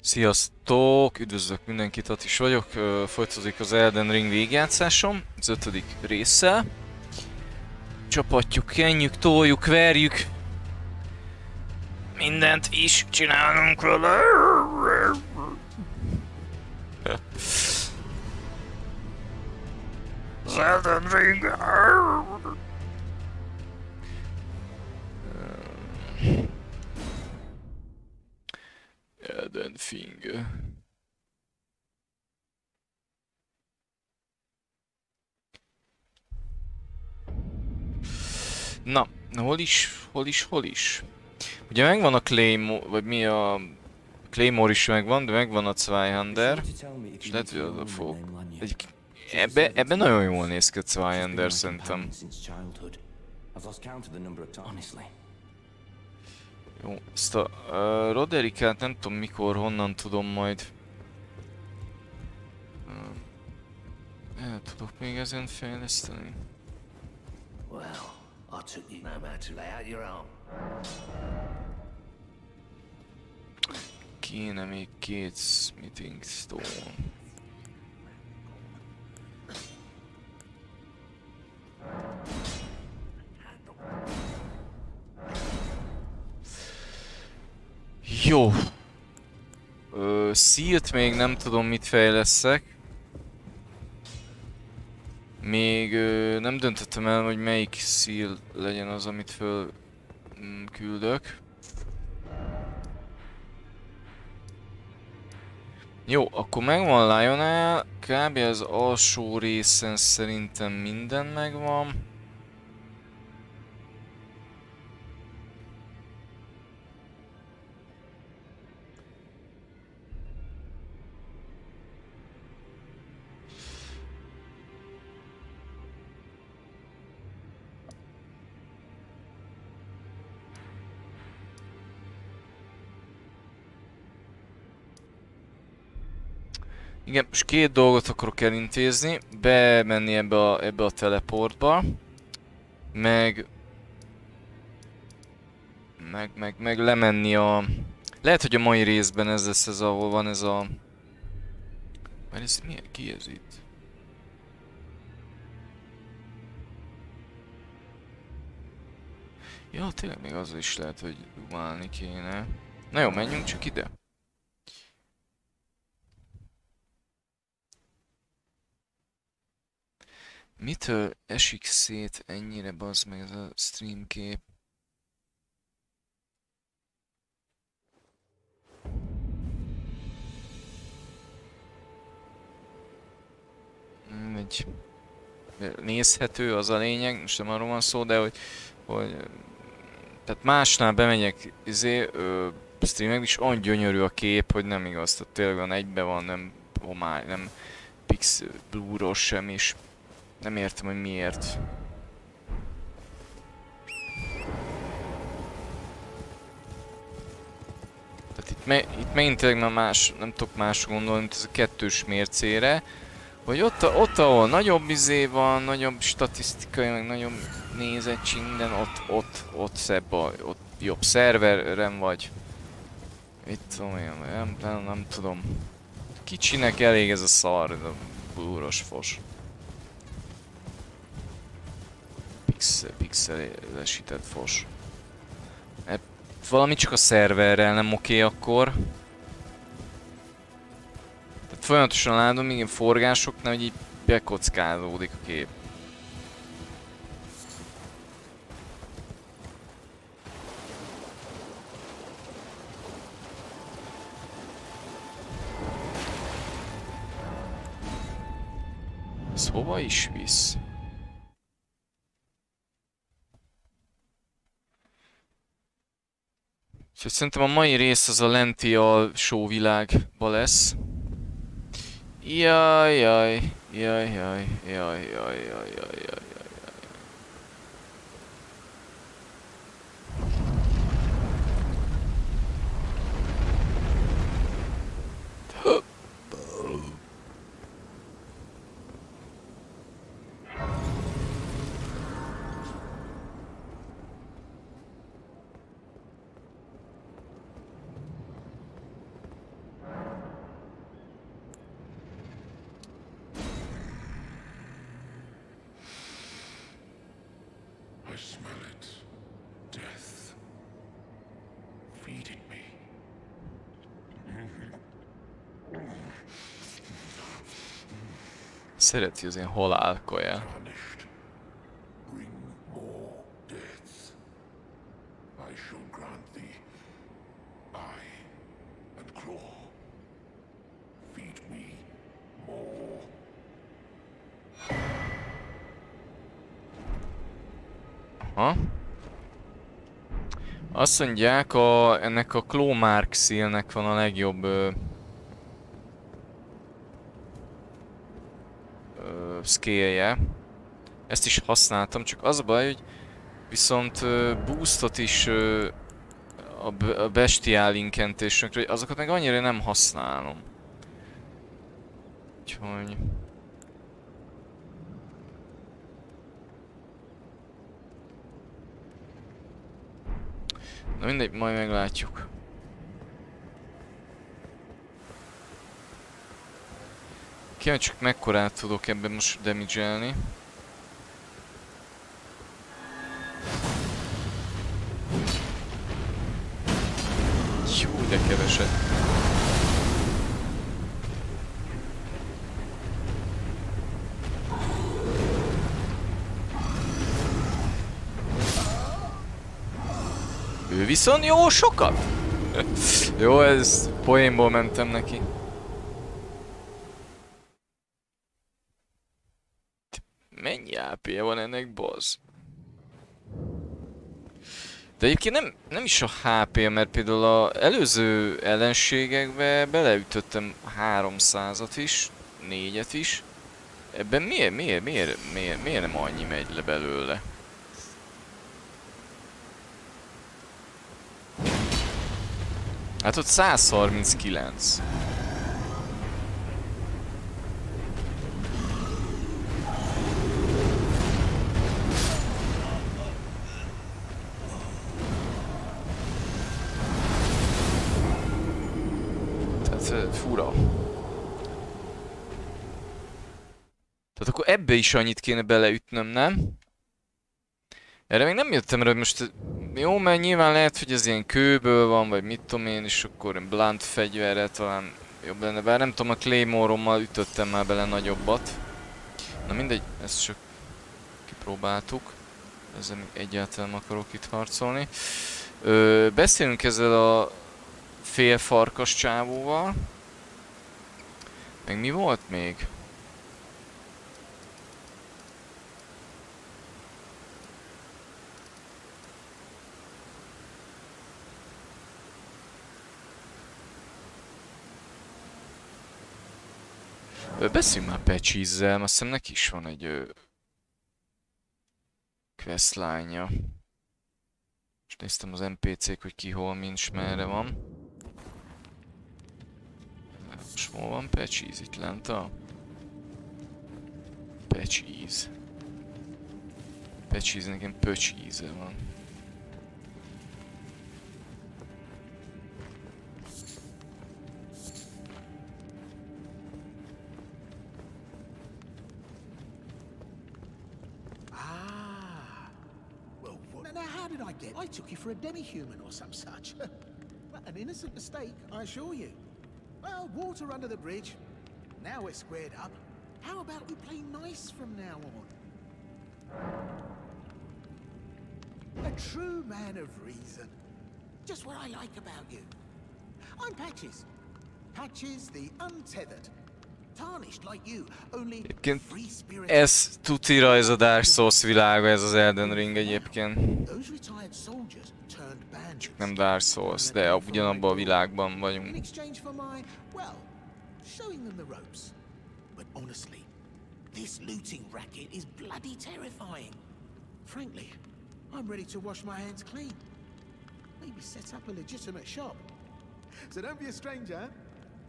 Sziasztok! Üdvözlök mindenkit, Atis vagyok. Folytatódik az Elden Ring végigjátszásom, az 5. résszel. Csapatjuk, kenjük, toljuk, verjük. Mindent is csinálunk vele. Az Elden Ring. Elden Ring. Na, hol is? Ugye megvan a Claymore, vagy mi a... Claymore is megvan, de megvan a Zweihänder. És lehet, hogy oda fogok. Ebbe nagyon jól néz ki a Zweihänder, szerintem. Jó, ezt a Roderikát nem tudom mikor, honnan tudom majd. El tudok még ezen fejleszteni. Kéne még 2 smithing stone. Jó. Sealt még nem tudom mit fejleszek. Még nem döntöttem el, hogy melyik seal legyen az, amit föl küldök. Jó, akkor megvan Lionel. Kb. Az alsó részen szerintem minden megvan. Igen, most 2 dolgot akarok elintézni, bemenni ebbe a teleportba, meg lemenni a... Lehet, hogy a mai részben ez lesz ez, ahol van ez a... Mert ez milyen? Ki ez itt? Ja, tényleg még azzal is lehet, hogy dumálni kéne. Na jó, menjünk csak ide. Mitől esik szét ennyire, bazd meg, ez a stream kép? Egy nézhető, az a lényeg, most nem arról van szó, de hogy tehát másnál bemegyek streamek, és olyan gyönyörű a kép, hogy nem igaz, tehát tényleg van, egybe van, nem homály, nem pix blúros sem is. Nem értem, hogy miért. Tehát itt megint tényleg már más, nem tudok másra gondolni, mint ez a 2-ös mércére. Hogy ott ahol nagyobb izé van, nagyobb statisztikai, meg nagyobb nézettség, minden, ott szebb a, ott jobb szerverem vagy. Itt tudom én, nem tudom. Kicsinek elég ez a szar, ez a búros fos. Pixelesített fos. Valami csak a szerverrel nem oké akkor. Tehát folyamatosan látom, igen, forgásoknál, hogy így bekockázódik a kép. Ez hova is visz? Úgyhogy szerintem a mai rész az a lenti alsó világba lesz. Jaj. City's using whole Alcoya. Bring more deaths. I shall grant thee eye and claw. Feed me more. Ha? Azt mondják, ennek a Clawmark Seal-nek van a legjobb scale-je. Ezt is használtam, csak az a baj, hogy viszont boostot is a bestiál inkentésünkre, hogy azokat meg annyira nem használom. Úgyhogy... Na mindegy, majd meglátjuk. Kíváncsi, csak mekkorát tudok ebben most damage-elni. Jó, de keveset. Ő viszont jó sokat! Jó, ez poénból mentem neki. Mennyi AP-je van ennek, boss? De egyébként nem is a HP-ja, mert például az előző ellenségekbe beleütöttem 300-at is, 4-et is. Ebben miért nem annyi megy le belőle? Hát ott 139. Tehát fura. Tehát akkor ebbe is annyit kéne beleütnöm, nem? Erre még nem jöttem rá, hogy most... Jó, mert nyilván lehet, hogy ez ilyen kőből van, vagy mit tudom én, és akkor blunt fegyverre talán jobb lenne. Bár nem tudom, a Claymore-ommal ütöttem már bele nagyobbat. Na mindegy, ezt csak kipróbáltuk. Ezzel még egyáltalán akarok itt harcolni. Beszélünk ezzel a félfarkas csávóval. Meg mi volt még? Beszéljünk már Patches-zel, azt hiszem neki is van egy questline-ja. Most néztem az NPC-k, hogy ki hol, mincs, merre van. Most hol van Patches? Itt lent a... Patches. Patches, nekem Patches-e van. I took you for a demi-human or some such. An innocent mistake, I assure you. Well, water under the bridge. Now we're squared up. How about we play nice from now on? A true man of reason. Just what I like about you. I'm Patches. Patches the untethered. Tarnished like you, only free spirit. Ez tutira ez a Dark Souls világa, ez az Elden Ring egyébként. Csak nem Dark Souls, de ugyanabban a világban vagyunk.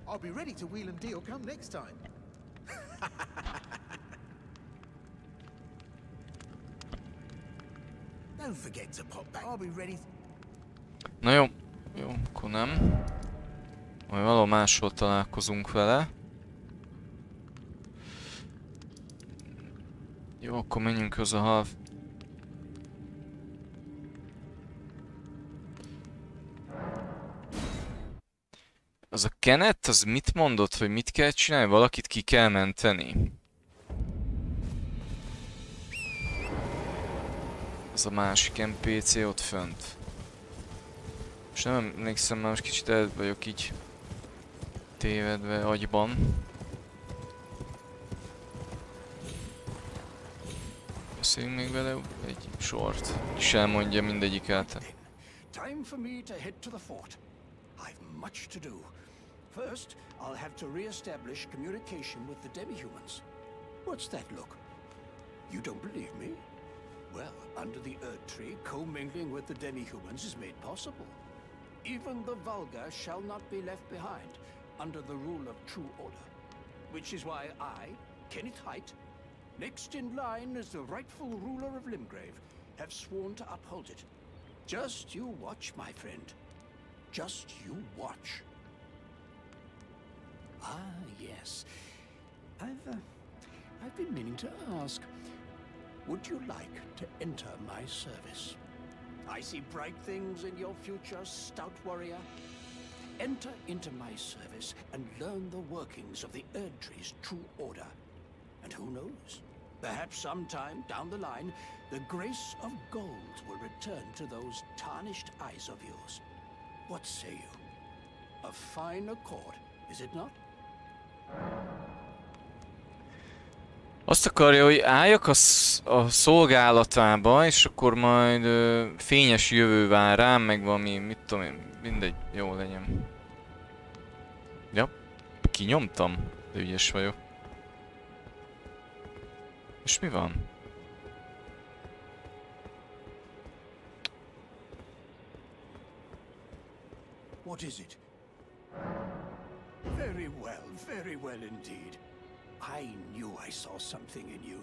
I'll be ready to wheel and deal come next time. Don't forget to pop back. I'll be ready. Na jó, jó, akkor nem. Majd valahol máshol találkozunk vele. Jó, akkor menjünk az a half. Az a Kenneth, az mit mondott, hogy mit kell csinálni? Valakit ki kell menteni. Az a másik NPC ott fönt. És nem emlékszem, már most kicsit el vagyok így tévedve agyban. Beszéljünk még vele egy sort. És elmondja mindegyik által. Time for me to head to the fort. I've much to do. First, I'll have to re-establish communication with the demi-humans. What's that look? You don't believe me? Well, under the Erdtree, co-mingling with the demi-humans is made possible. Even the vulgar shall not be left behind under the rule of true order. Which is why I, Kenneth Haight, next in line as the rightful ruler of Limgrave, have sworn to uphold it. Just you watch, my friend. Just you watch. Ah, yes. I've been meaning to ask, would you like to enter my service? I see bright things in your future, stout warrior. Enter into my service and learn the workings of the Erdtree's true order. And who knows? Perhaps sometime down the line, the grace of gold will return to those tarnished eyes of yours. What say you? A fine accord, is it not? Azt akarja, hogy álljak a szolgálatába, és akkor majd fényes jövő vár rám, meg valami, mit tudom én, mindegy, jó legyen. Ja, kinyomtam, de ügyes vagyok. És mi van? What is it? Very well indeed. I knew I saw something in you.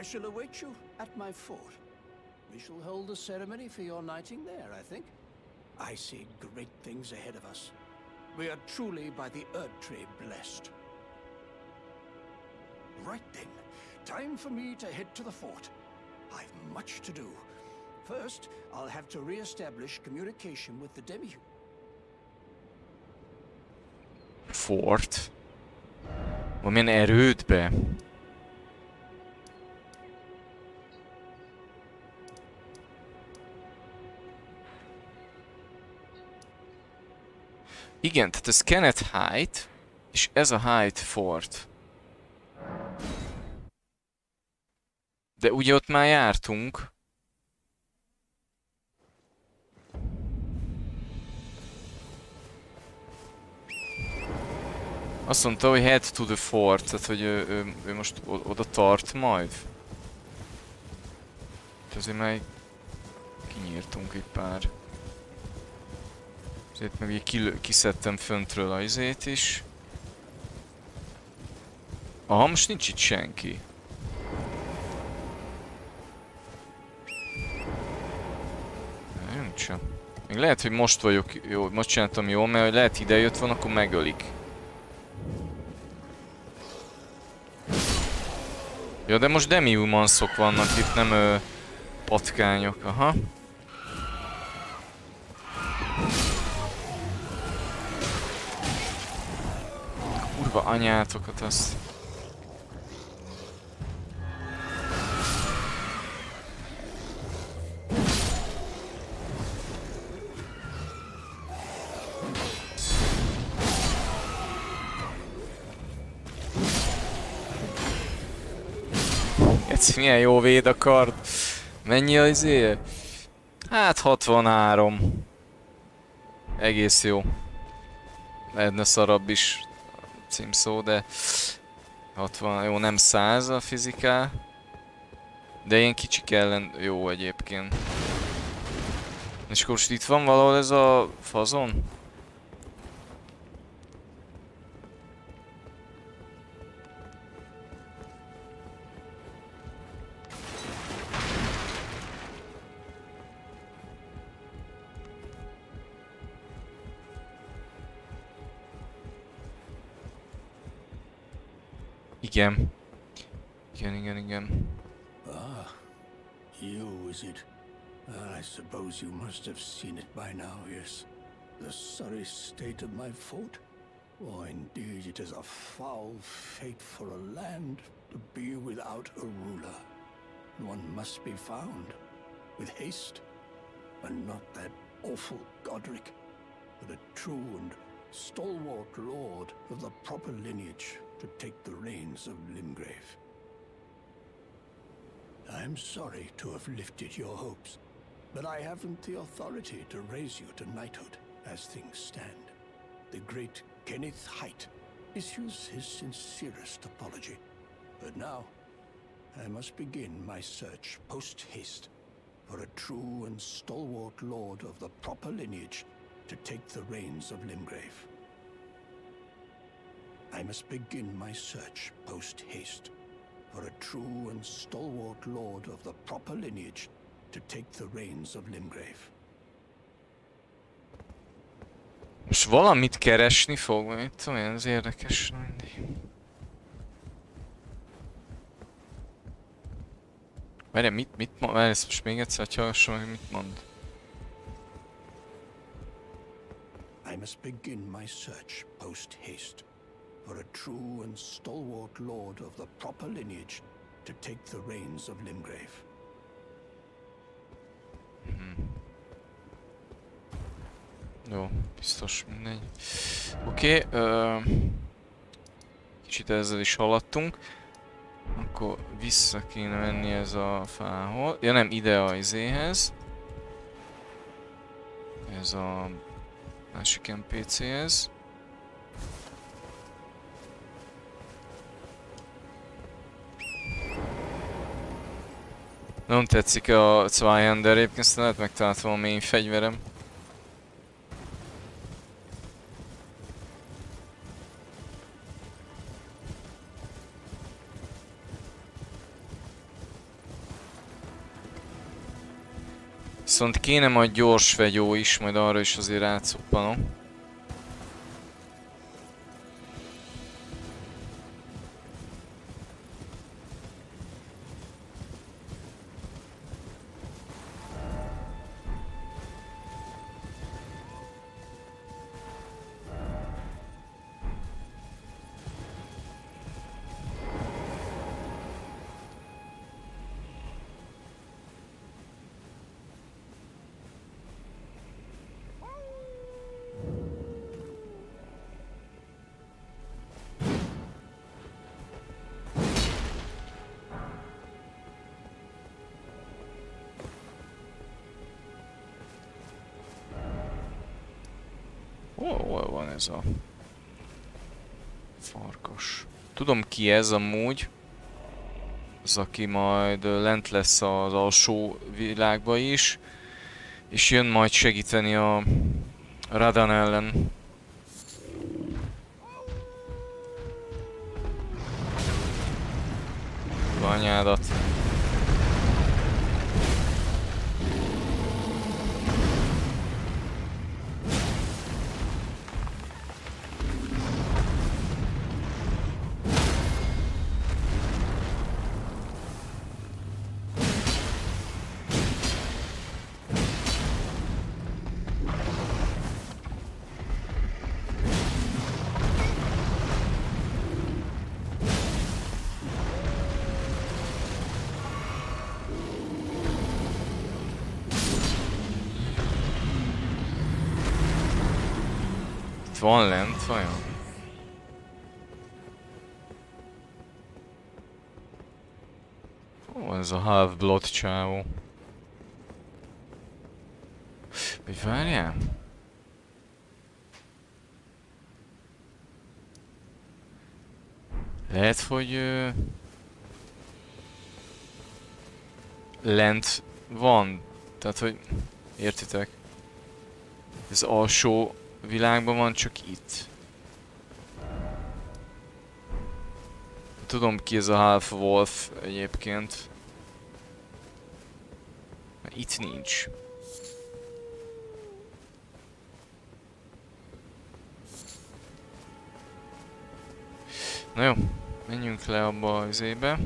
I shall await you at my fort. We shall hold a ceremony for your knighting there, I think. I see great things ahead of us. We are truly by the Erdtree blessed. Right then, time for me to head to the fort. I've much to do. First, I'll have to re-establish communication with the demi-human. Fort? Valamilyen erődbe. Igen, tehát ez Kenneth Haight, és ez a Haight Fort. De ugye ott már jártunk. Azt mondta, hogy head to the fort, tehát hogy ő most oda tart majd. És azért már kinyírtunk egy pár. Ezért meg kiszedtem föntről a izét is. Aha, most nincs itt senki. Nincs. Még lehet, hogy most vagyok jó, most csináltam jól, mert lehet ide jött van, akkor megölik. Ja, de most demi-humanszok vannak itt, nem patkányok, aha. Kurva anyátokat azt. Milyen jó véd a kard. Mennyi az izé? Hát 63. Egész jó. Lehetne szarabb is címszó, de 60, jó, nem 100 a fizikál. De ilyen kicsik ellen jó egyébként. És akkor most itt van valahol ez a fazon? Igen. Igen. Ah, you is it? I suppose you must have seen it by now, yes. The sorry state of my fort? Oh, indeed, it is a foul fate for a land to be without a ruler. One must be found, with haste, and not that awful Godric, but a true and stalwart lord of the proper lineage to take the reins of Limgrave. I'm sorry to have lifted your hopes, but I haven't the authority to raise you to knighthood as things stand. The great Kenneth Haight issues his sincerest apology, but now I must begin my search post-haste for a true and stalwart lord of the proper lineage to take the reins of Limgrave. I must begin my search post-haste for a true and stalwart lord of the proper lineage to take the reins of Limgrave. És valamit keresni fog, mit tudom én, ez érdekes mindig. Várj, mit mond? Várj, ezt most még egyszer, hogy hallgassam meg, mit mond. I must begin my search post-haste for a true and stalwart lord of the proper lineage to take the reins of Limgrave. Jó, biztos mindegy. Oké, kicsit ezzel is haladtunk. Akkor vissza kéne menni ez a fához. Ja nem, ide a izéhez. Ez a másik NPC-hez. Nem tetszik a Zweihänder, egyébként aztán lehet megtalált valami én fegyverem. Viszont kéne majd gyors fegyó is, majd arra is azért rátszoppanom. Hol van ez a farkas? Tudom ki ez amúgy. Az, aki majd lent lesz az alsó világba is. És jön majd segíteni a Radan ellen. Anyádat. Van lent, vajon? Ó, ez a half-blood csávó. Vagy várjál? Lehet, hogy... lent van. Tehát, hogy... értitek? Ez alsó... világban van, csak itt. Tudom ki ez a Half-Wolf egyébként. Mert itt nincs. Na jó, menjünk le abba az izébe.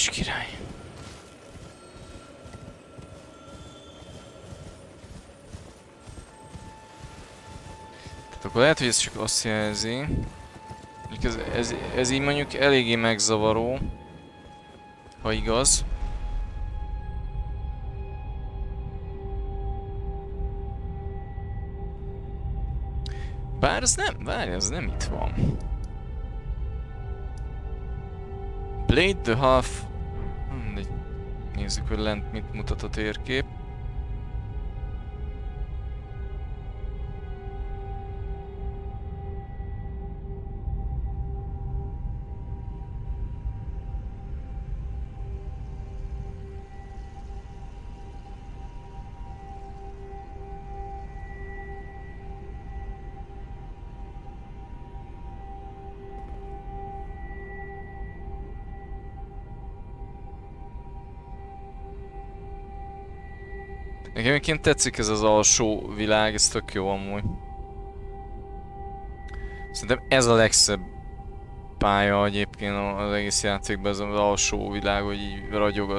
Ács király. Tehát akkor lehet, hogy ez csak azt jelzi. Ez így mondjuk eléggé megzavaró, ha igaz. Bár ez nem, várj, ez nem itt van. Blaidd the Half... Nézzük, hogy lent mit mutat a térkép. Nekem egyébként tetszik ez az alsó világ, ez tök jó amúgy. Szerintem ez a legszebb pálya egyébként az egész játékban, ez az alsó világ, hogy így ragyog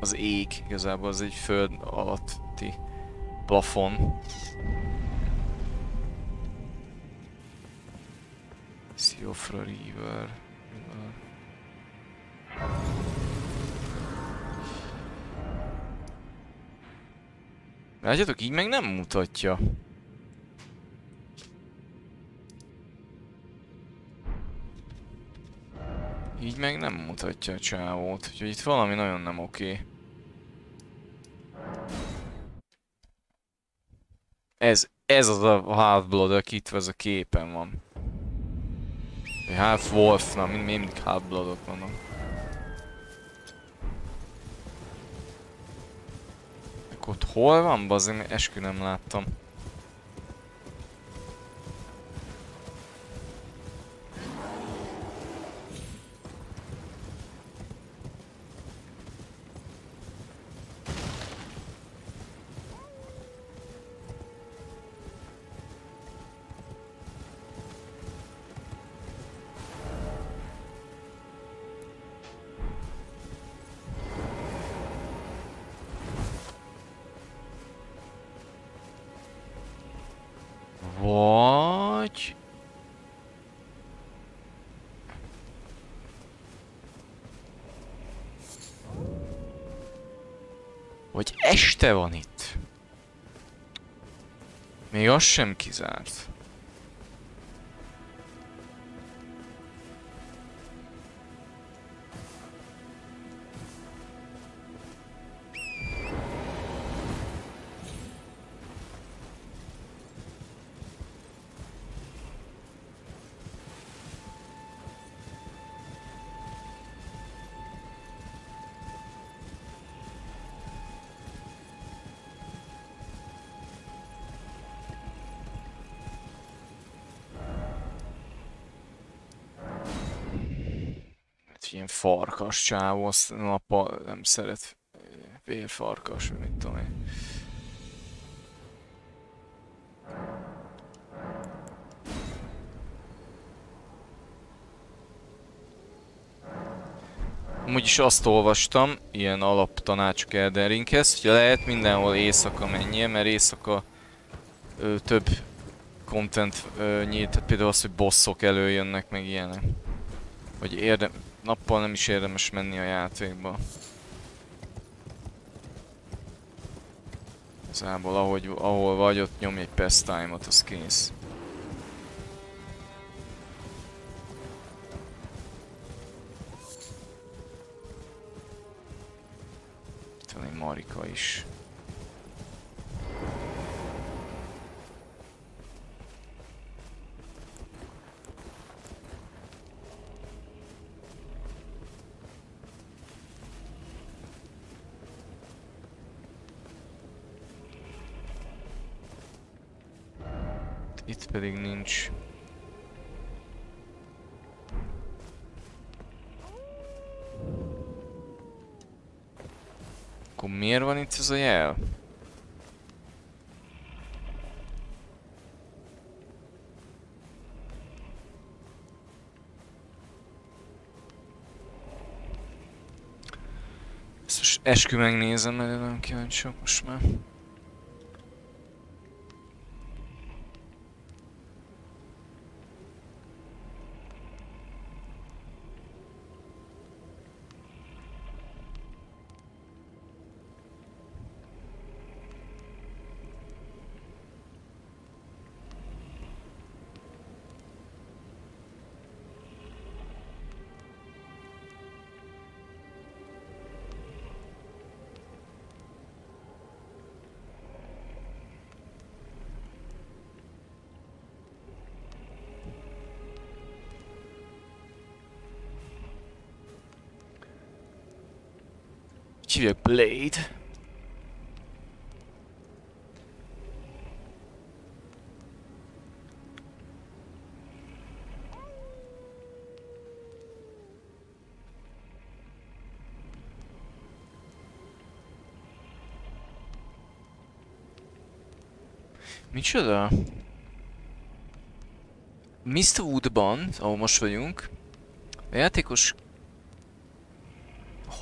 az ég, igazából az egy föld alatti plafon. Siofra River. Látjátok, így meg nem mutatja. Így meg nem mutatja a csávót, úgyhogy itt valami nagyon nem oké. Ez az a Half-Blood, aki itt ez a képen van. Half-Wolf, na mindig Half-Bloodok vannak. Ott hol van? Bazzik, eskü nem láttam. Este van itt. Még az sem kizárt. Ilyen farkas csávó, azt nappal nem szeret, vérfarkas, mit tudom én. Amúgy is azt olvastam, ilyen alaptanácsok Elden Ringhez, hogy lehet mindenhol éjszaka menjél, mert éjszaka több content nyílt, tehát például az, hogy bosszok előjönnek, meg ilyenek. Hogy nappal nem is érdemes menni a játékba. Igazából ahol vagy, ott nyomj egy pastime-ot, az kész. Itt van egy Marika is. Itt pedig nincs. Akkor miért van itt ez a jel? Eskü megnézem, mert nem kíváncsi most már. Hívják Blaidd. Micsoda? Mistwoodban, ahol most vagyunk, a játékos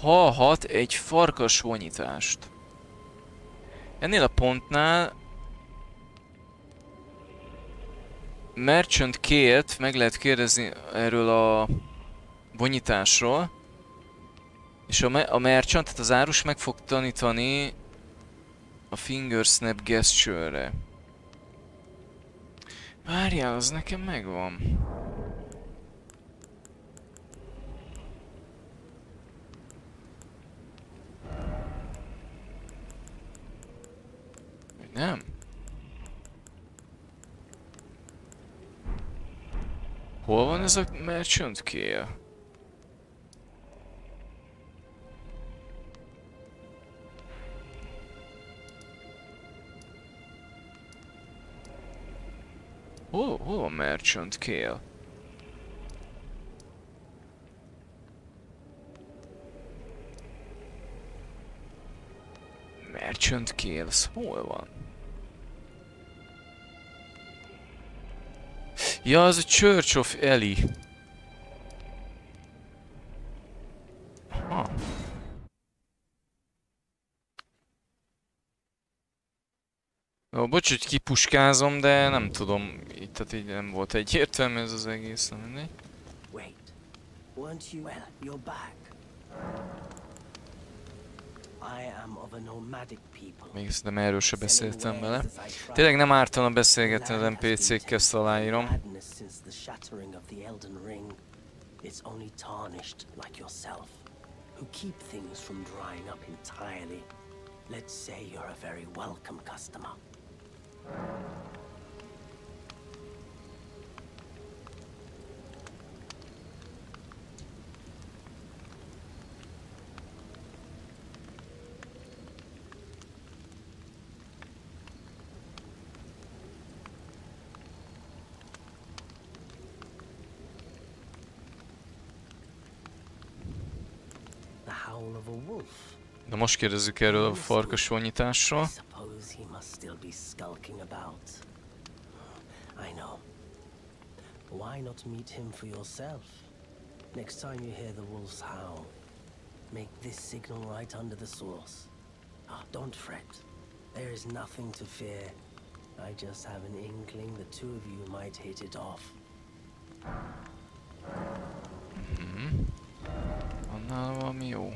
hallhat egy farkas vonyítást. Ennél a pontnál Merchant Kayt meg lehet kérdezni erről a vonyításról, és a Merchant, tehát az árus meg fog tanítani a Fingersnap Gesture-re. Várjál, az nekem megvan. Nem. Hol van ez a Merchant Kayt? Hol van Merchant Kayt? Merchant Kayt, hol van? Ja, az a Church of Ellie. Aha. Jó, bocs, hogy kipuskázom, de nem tudom. Itt, tehát így nem volt egyértelmű ez az egész, nem mindegy. Wait. Once you are, you're back. Még ezt nem erről se beszéltem vele. Tényleg nem ártana beszélgetni az NPC-kkel, ezt aláírom. Na most kérdezzük erről a farkas vonyításról. Annál valami jó.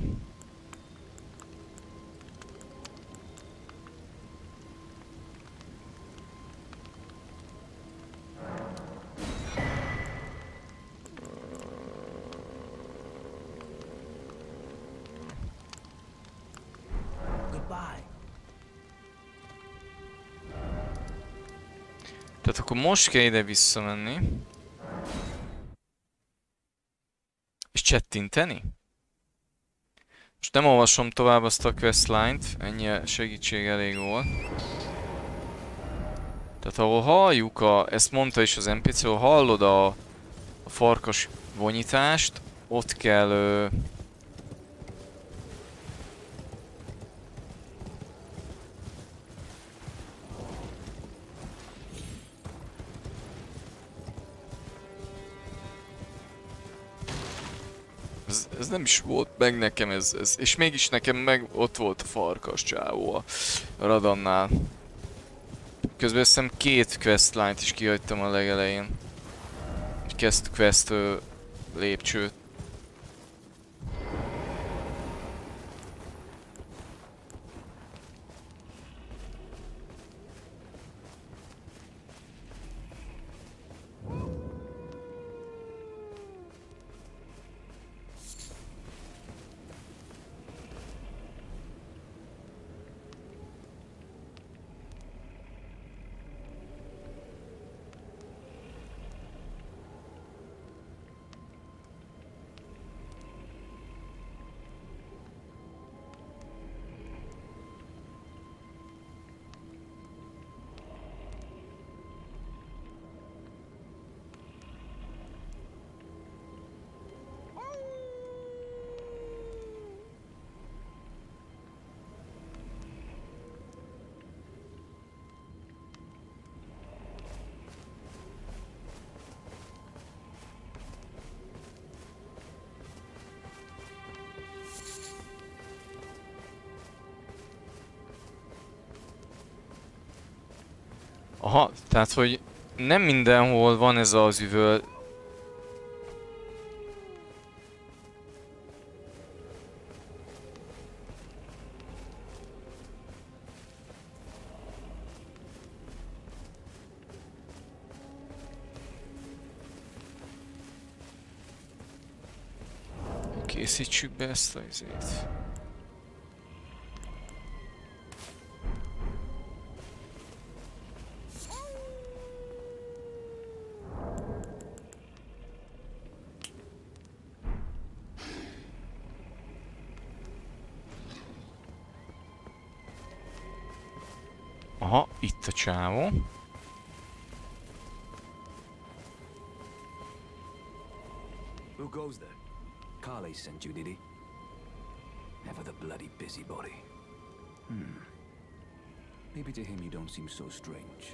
Tehát akkor most kell ide visszamenni. És csettinteni? Most nem olvasom tovább azt a questline-t, ennyi segítség elég volt. Tehát ahol halljuk a... ezt mondta is az NPC, ahol hallod a farkas vonyítást, ott kell... Ez nem is volt meg nekem ez. És mégis nekem meg ott volt a farkas csávó a radannál. Közben azt hiszem két questline-t is kihagytam a legelején. Egy quest lépcsőt. Aha, tehát, hogy nem mindenhol van ez az üvöl. Készítsük be ezt a izét. Aha, itt a csávó. Who goes there? Carly sent you, did he? Never the bloody busybody. Hmm. Maybe to him you don't seem so strange.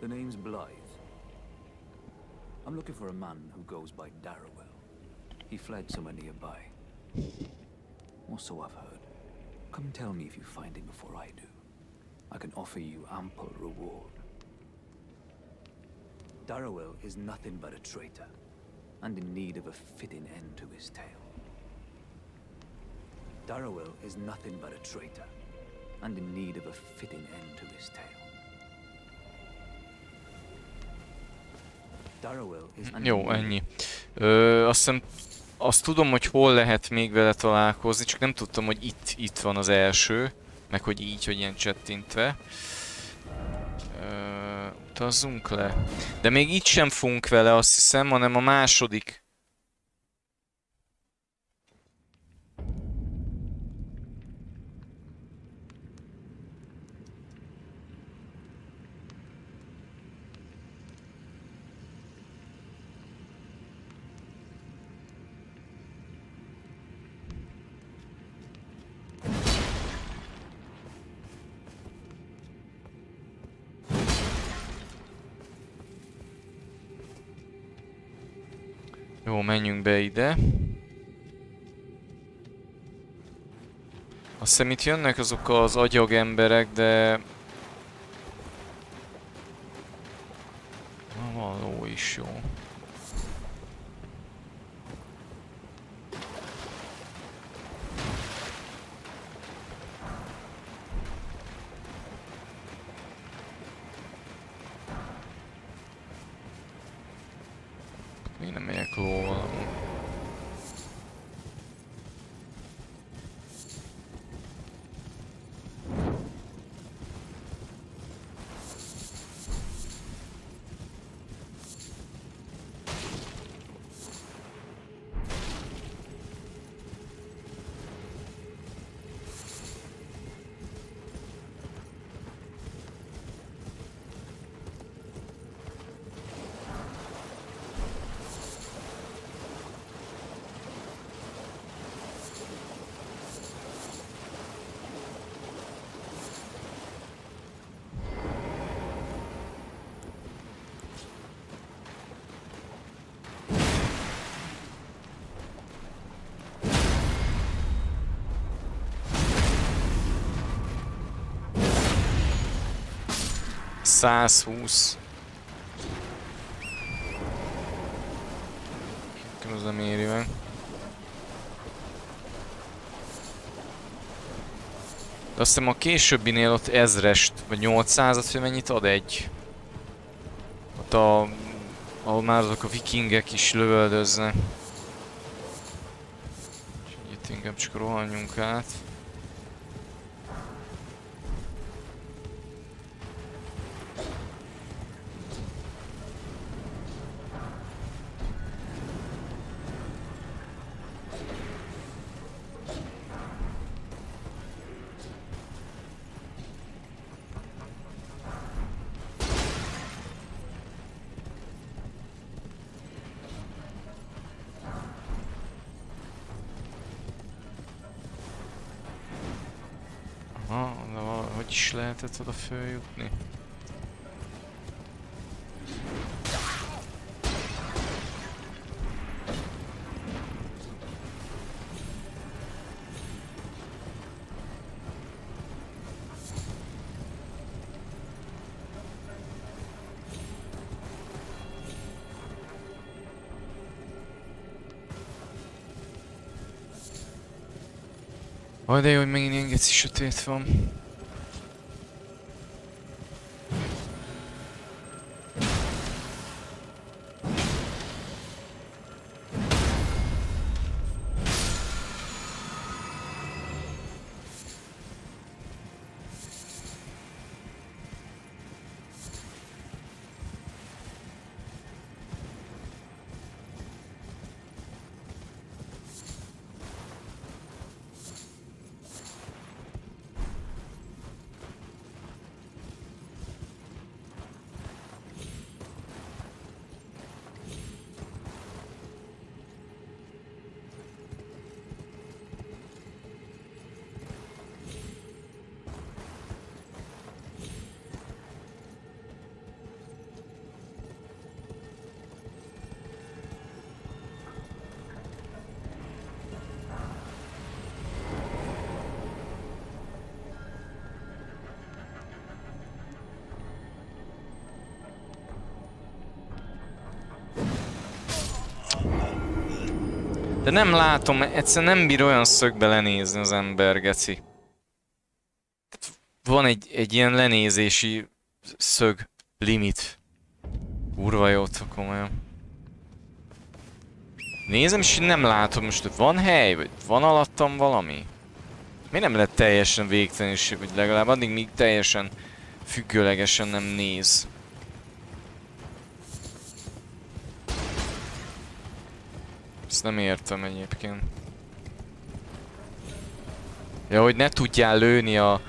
The name's Blaidd. I'm looking for a man who goes by Darriwil. He fled somewhere nearby. Or so I've heard. Come tell me if you find him before I do. I can offer you ample reward. Darriwil is nothing but a traitor, and in need of a fitting end to his tale. Darriwil is nothing but a traitor, and in need of a fitting end to his tale. Darriwil is... Jó, ennyi. Azt hiszem, azt tudom, hogy hol lehet még vele találkozni, csak nem tudtam, hogy itt van az első. Meg hogy így, hogy ilyen csettintve. Utazzunk le. De még itt sem fogunk vele, azt hiszem, hanem a második. Jó, menjünk be ide. Azt hiszem itt jönnek azok az agyagemberek, de... Na, van ló is, jó. 120. Az a mérőben. De azt hiszem a későbbinél ott 1000-est, vagy 800-at, hogy mennyit ad egy. Ott a... ahol már azok a vikingek is lövöldöznek. Úgyhogy itt inkább csak rohanjunk át. Lehetett oda följutni. Haj, de jó, hogy megint ilyen geci sötét van. De nem látom, mert egyszerűen nem bír olyan szögbe lenézni az ember, geci. Van egy ilyen lenézési szög limit. Kurva jó, komolyan. Nézem, és nem látom most, hogy van hely, vagy van alattam valami. Miért nem lett teljesen végtelenség, vagy legalább addig, míg teljesen függőlegesen nem néz. Ezt nem értem egyébként. Ja, hogy ne tudjál lőni a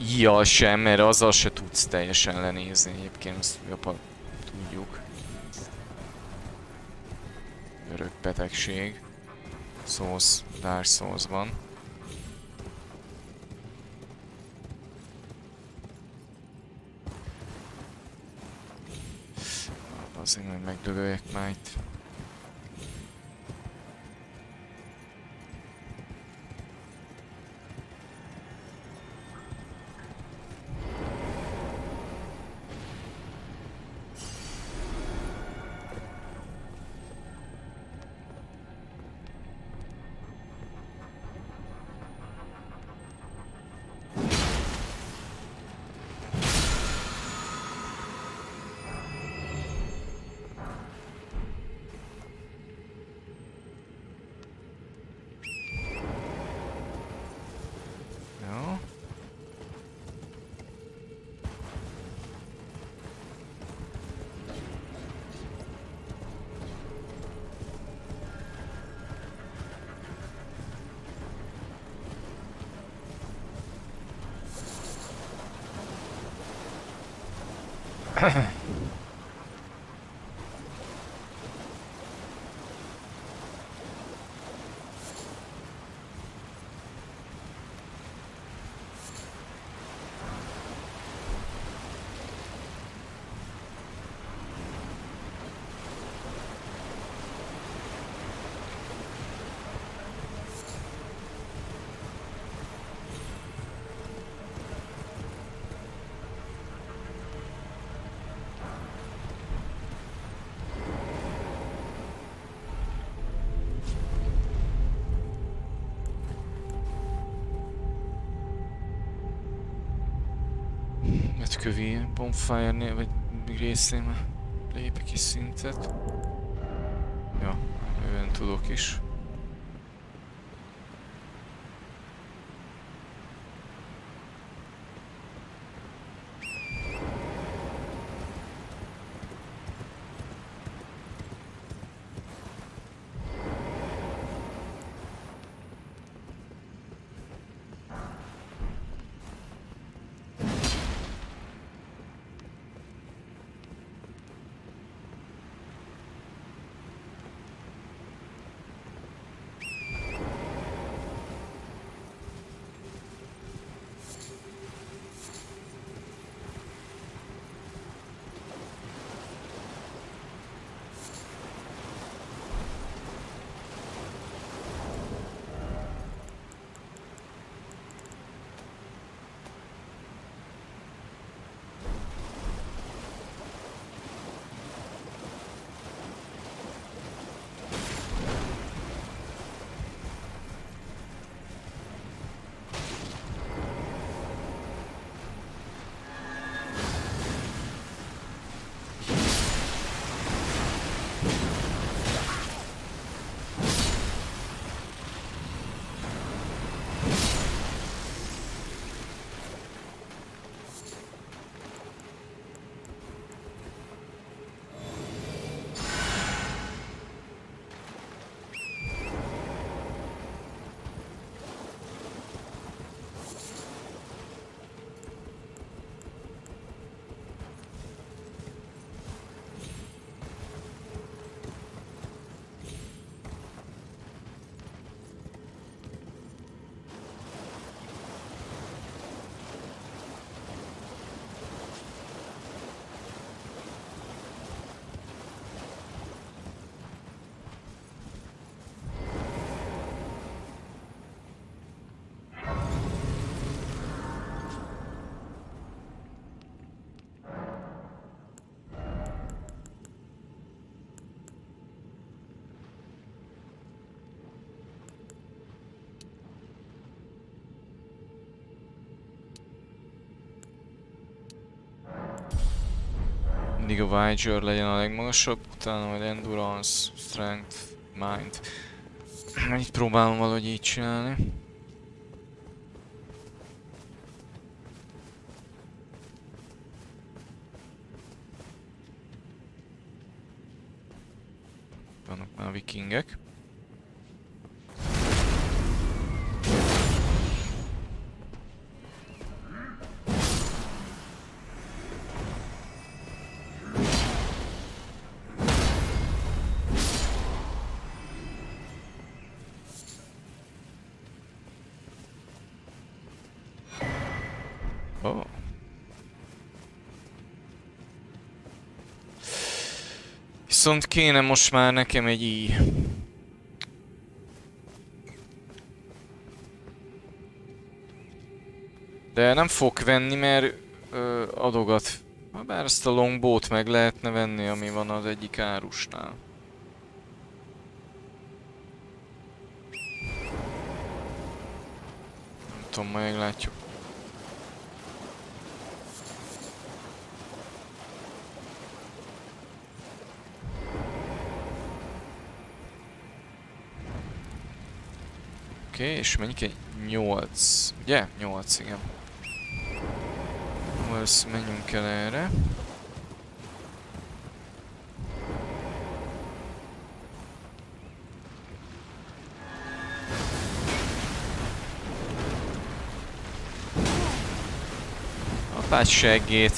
íjjal sem, mert azzal se tudsz teljesen lenézni egyébként, ezt jobban tudjuk. Örök betegség. Szósz, Dark Souls-ban. Azért, hogy megdögöljek már itt. életkövi bonfire-nél, vagy részén lépek is szintet. Ja, bőven tudok is. Mindig a Viger legyen a legmagasabb, utána majd Endurance, Strength, Mind. Itt próbálom valahogy így csinálni. Vannak már vikingek. Viszont kéne most már nekem egy íj. De nem fog venni, mert adogat. Bár ezt a longbót meg lehetne venni, ami van az egyik árusnál. Nem tudom, majd meglátjuk. Oké, és menjünk egy 8, ugye? 8, igen. Most menjünk el erre. Apács seggét.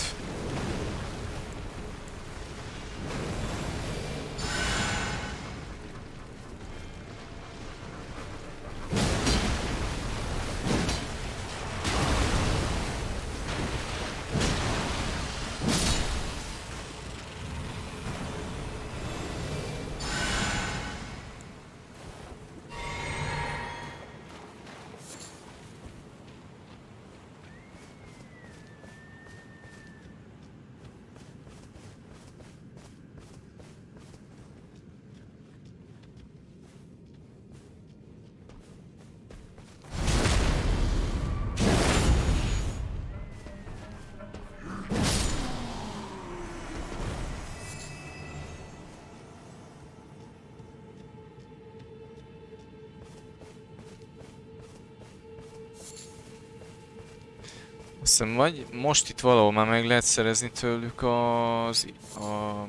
Aztán vagy most itt valahol már meg lehet szerezni tőlük az a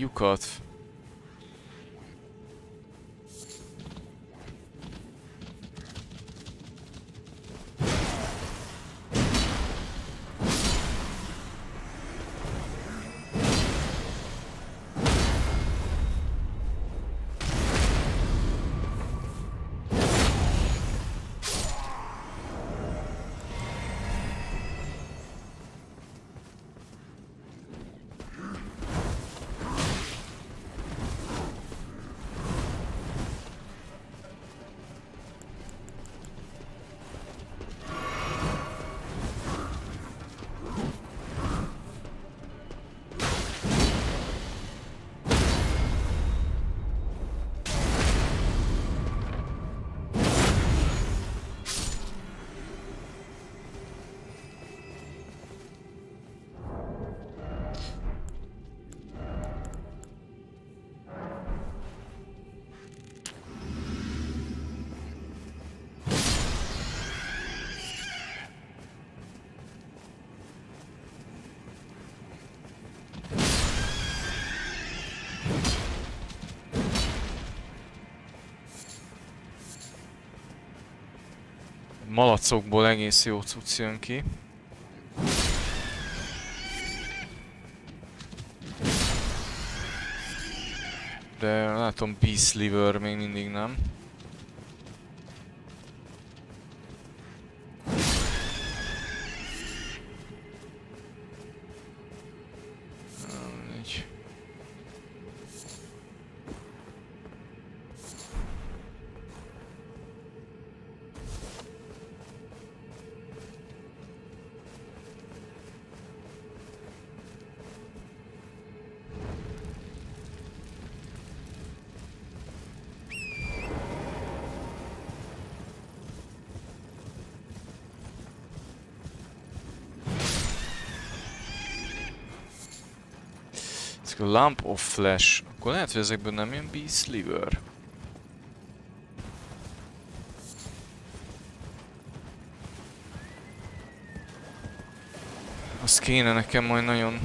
lyukat. Malacokból egész jó cucc jön ki. De látom Beast Liver még mindig nem. Lump of Flesh. Akkor lehet, hogy ezekből nem jön Beast Liver. Azt kéne nekem majd nagyon...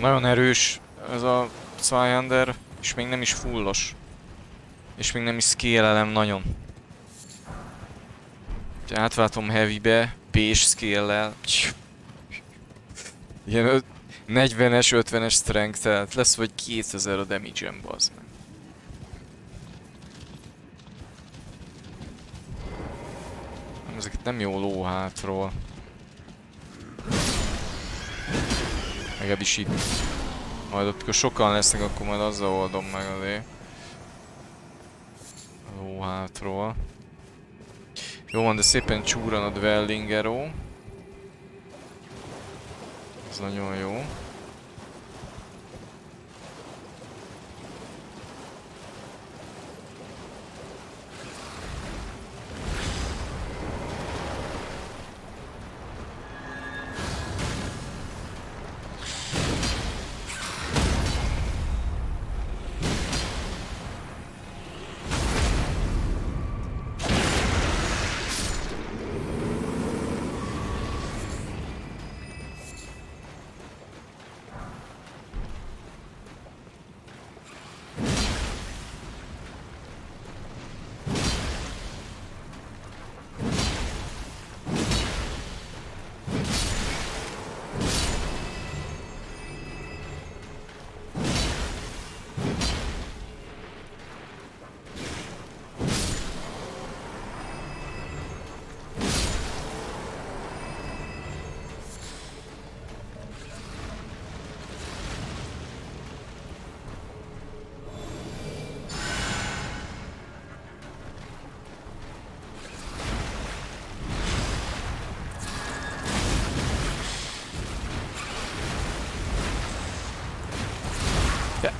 Nagyon erős ez a Zweihänder, és még nem is fullos. És még nem is scale-elem nagyon. Úgyhogy átváltom heavybe, B-s scale-lel. Ilyen 40-es, 50-es strength, tehát lesz vagy 2000 a damage-em, bazd meg. Nem, ezeket nem jó ló hátról. Legalábbis itt. Majd ott, amikor sokan lesznek, akkor majd azzal oldom meg azért. A lóhátról. Jó van, de szépen csúran a Dwelling Arrow. Ez nagyon jó.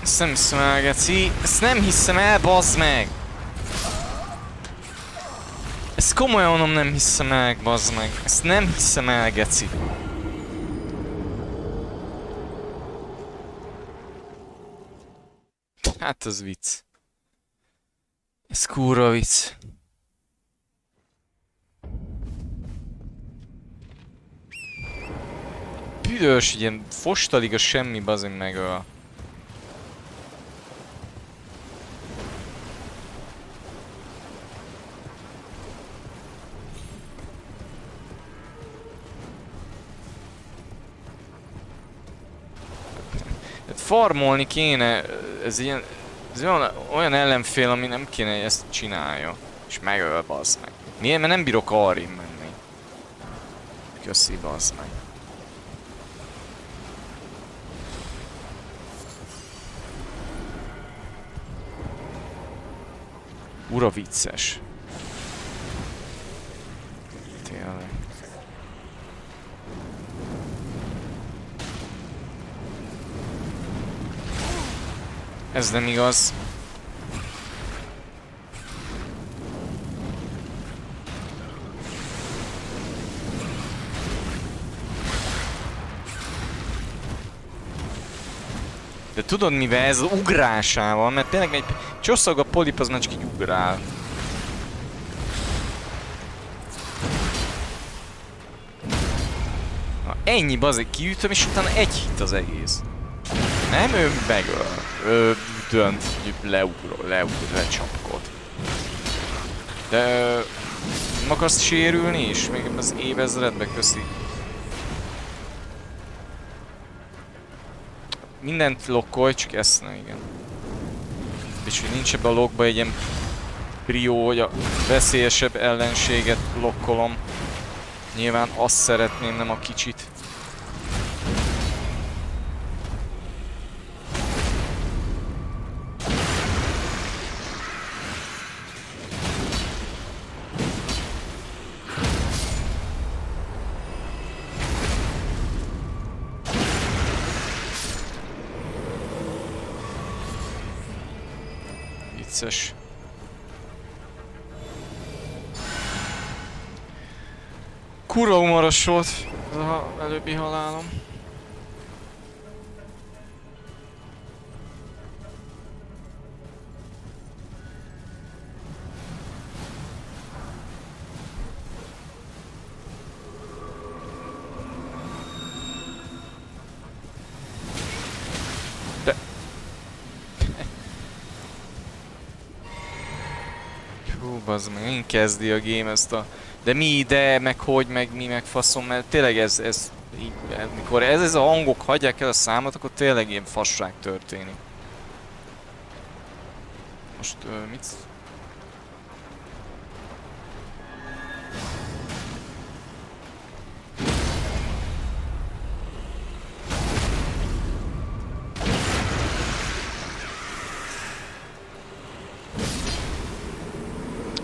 Ezt nem hiszem el, geci. Ezt nem hiszem el, bazd meg! Ezt komolyan mondom, nem hiszem el, bazd meg. Ezt nem hiszem el, geci. Hát az vicc. Ez kurva vicc. Büdös, ilyen fostalig a semmi, bazd meg a... Farmolni kéne, ez ilyen, ez olyan ellenfél, ami nem kéne, hogy ezt csinálja. És megöl, bazd meg. Miért? Mert nem bírok arrébb menni. Köszi, bazd meg. Ura vicces. Tényleg. Ez nem igaz. De tudod mivel? Ez ugrásával, mert tényleg egy csosszag a polip, az már csak így ugrál. Na ennyi, bazeg, kiütöm, és utána egy hit az egész. Nem, ő megöl. Ő dönt, leugró, lecsapkod. De nem akarsz sérülni is? Még az évezredbe, köszi. Mindent lokkolj, csak ezt ne, igen. És hogy nincs ebbe a lokba egy ilyen prió, hogy a veszélyesebb ellenséget lokkolom. Nyilván azt szeretném, nem a kicsit. Kurva humoros volt az előbbi halálom. Az meg én kezdi a game ezt a... De mi ide, meg hogy, meg mi, meg faszom, mert tényleg ez így, mikor ez a hangok hagyják el a számot, akkor tényleg ilyen fasság történik. Most mit?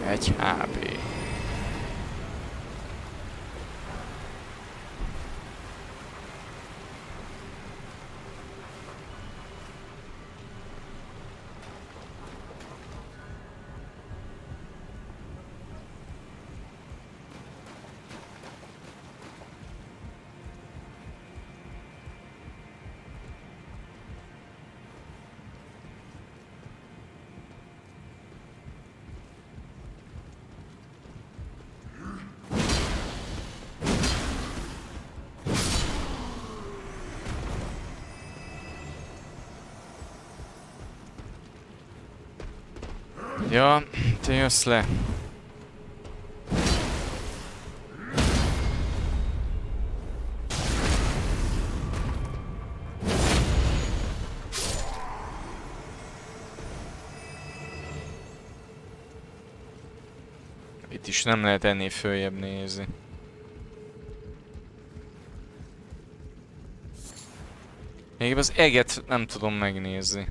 Egy HP. Ja, te jössz le. Itt is nem lehet ennél följebb nézni. Még az eget nem tudom megnézni.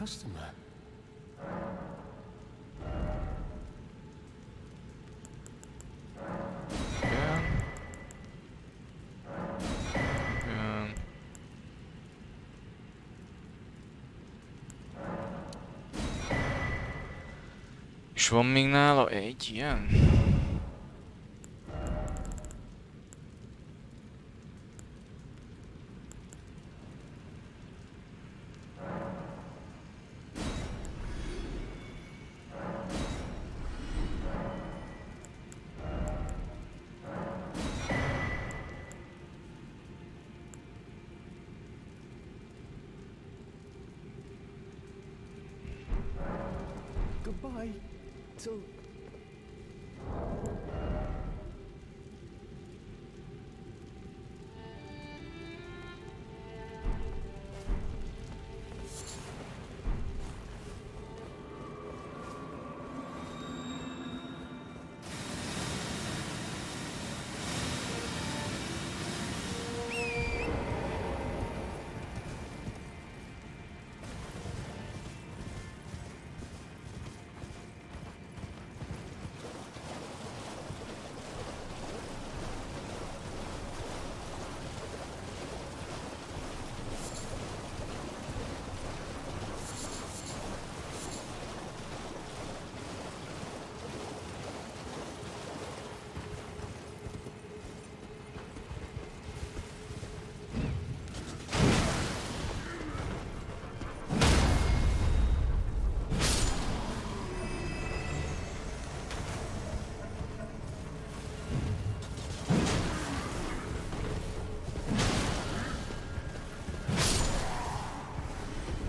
customer. És van még nála egy ilyen?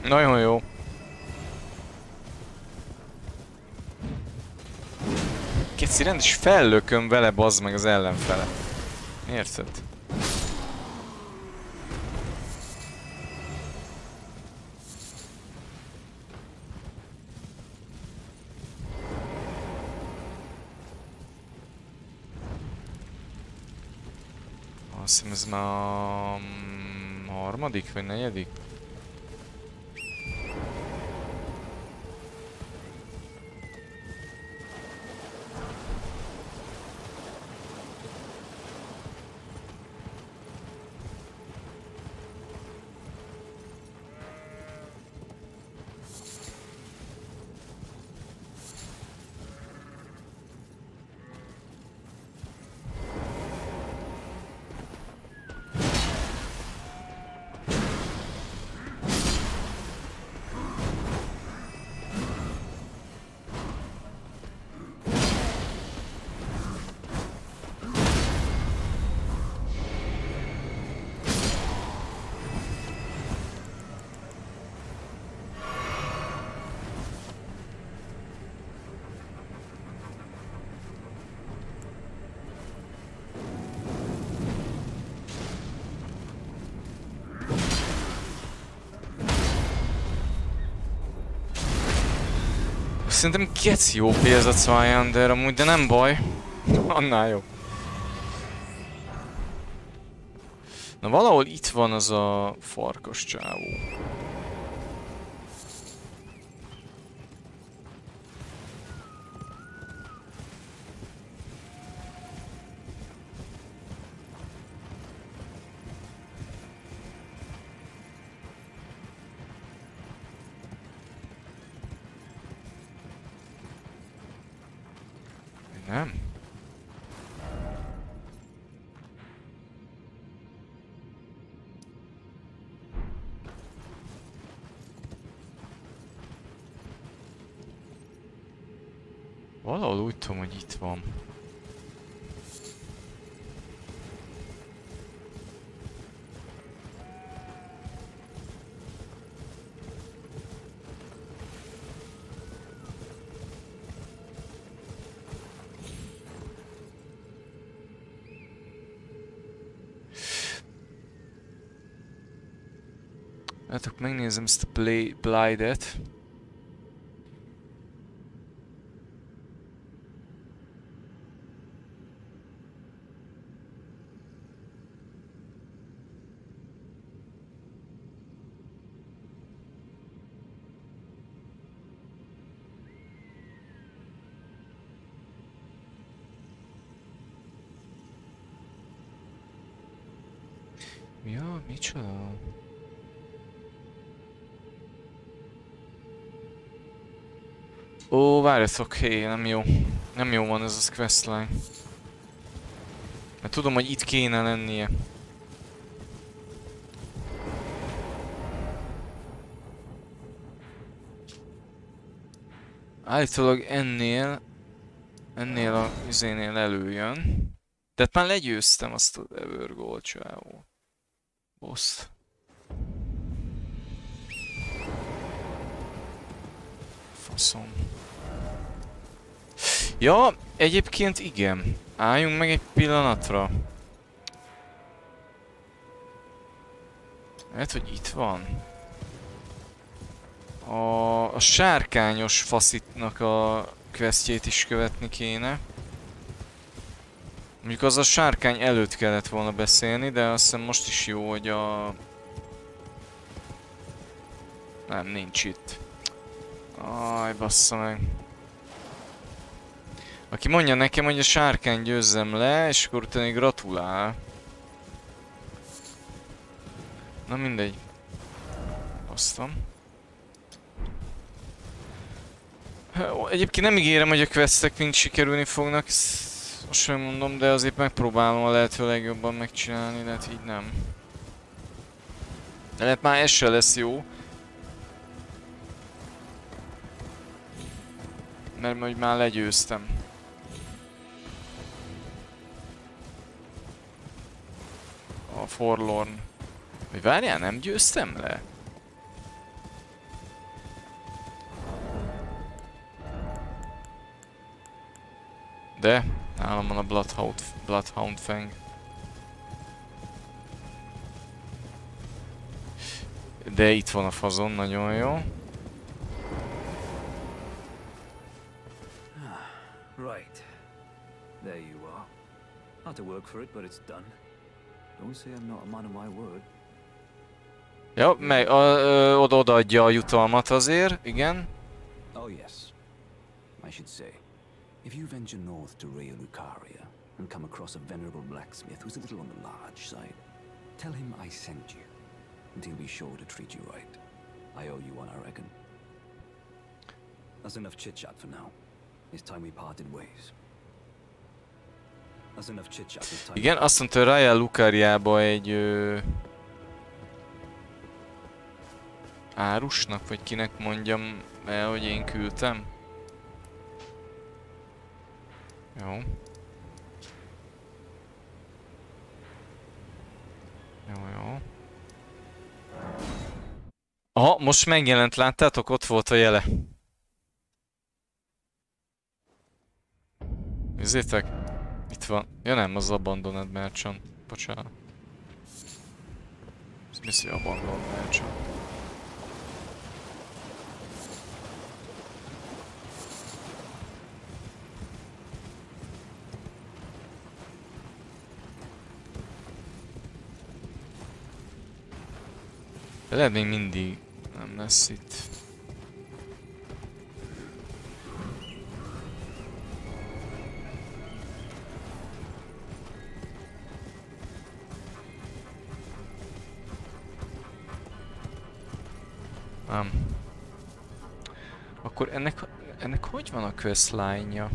Nagyon jó. Keci rend is fellököm vele, bazd meg az ellenfele. Érted? Azt hiszem ez már a harmadik vagy negyedik? Szerintem keci jó pénz a Zweihänder amúgy, de nem baj. Annál jobb. Na valahol itt van az a farkas csávó. Valahol úgy tudom, hogy itt van. Hát akkor megnézem ezt a Blaidd-et. Ja, micsoda? Ó, várjatok, hé, nem jó. Nem jó van ez a questline. Mert tudom, hogy itt kéne lennie. Állítólag ennél a üzénél előjön. Tehát már legyőztem azt a Evergold csávó. Boss. Faszom. Ja, egyébként igen. Álljunk meg egy pillanatra. Lehet, hogy itt van. A sárkányos faszitnak a questjét is követni kéne. Mondjuk az a sárkány előtt kellett volna beszélni, de azt hiszem most is jó, hogy a... Nem, nincs itt. Aj, bassza meg. Aki mondja nekem, hogy a sárkány győzzem le, és akkor utána gratulál. Na mindegy. Basztam. Egyébként nem ígérem, hogy a questek mind sikerülni fognak. Most sem mondom, de azért megpróbálom a lehető legjobban megcsinálni, de hát így nem. De lehet már ez se lesz jó. Mert hogy már legyőztem. A Forlorn. Vagy várjál, nem győztem le? De nálam van a Bloodhound Fang. De itt van a fazon, nagyon jó. Right. There you are. Had to work for it, but it's done. Don't say I'm not a man of my word. Ja, meg odaadja a jutalmat azért, igen. Oh yes. I should say. If you venture north to Raya Lucaria and come across a venerable blacksmith who's a little on the large side, tell him I sent you, and he'll be sure to treat you right. I owe you one, I reckon. That's enough chit-chat for now. It's time we parted ways. That's enough chit-chat. Igen, azt mondta, Raya Lucariába egy árusnak, vagy kinek mondjam el, hogy én küldtem. Jó. Jó. Aha, most megjelent, láttátok? Ott volt a jele. Nézzétek? Itt van. Ja nem, az Abandoned Merchant. Bocsánat. Ez mi a Abandoned Merchant? De lehet még mindig nem lesz itt. Nem. Akkor ennek hogy van a questline-ja?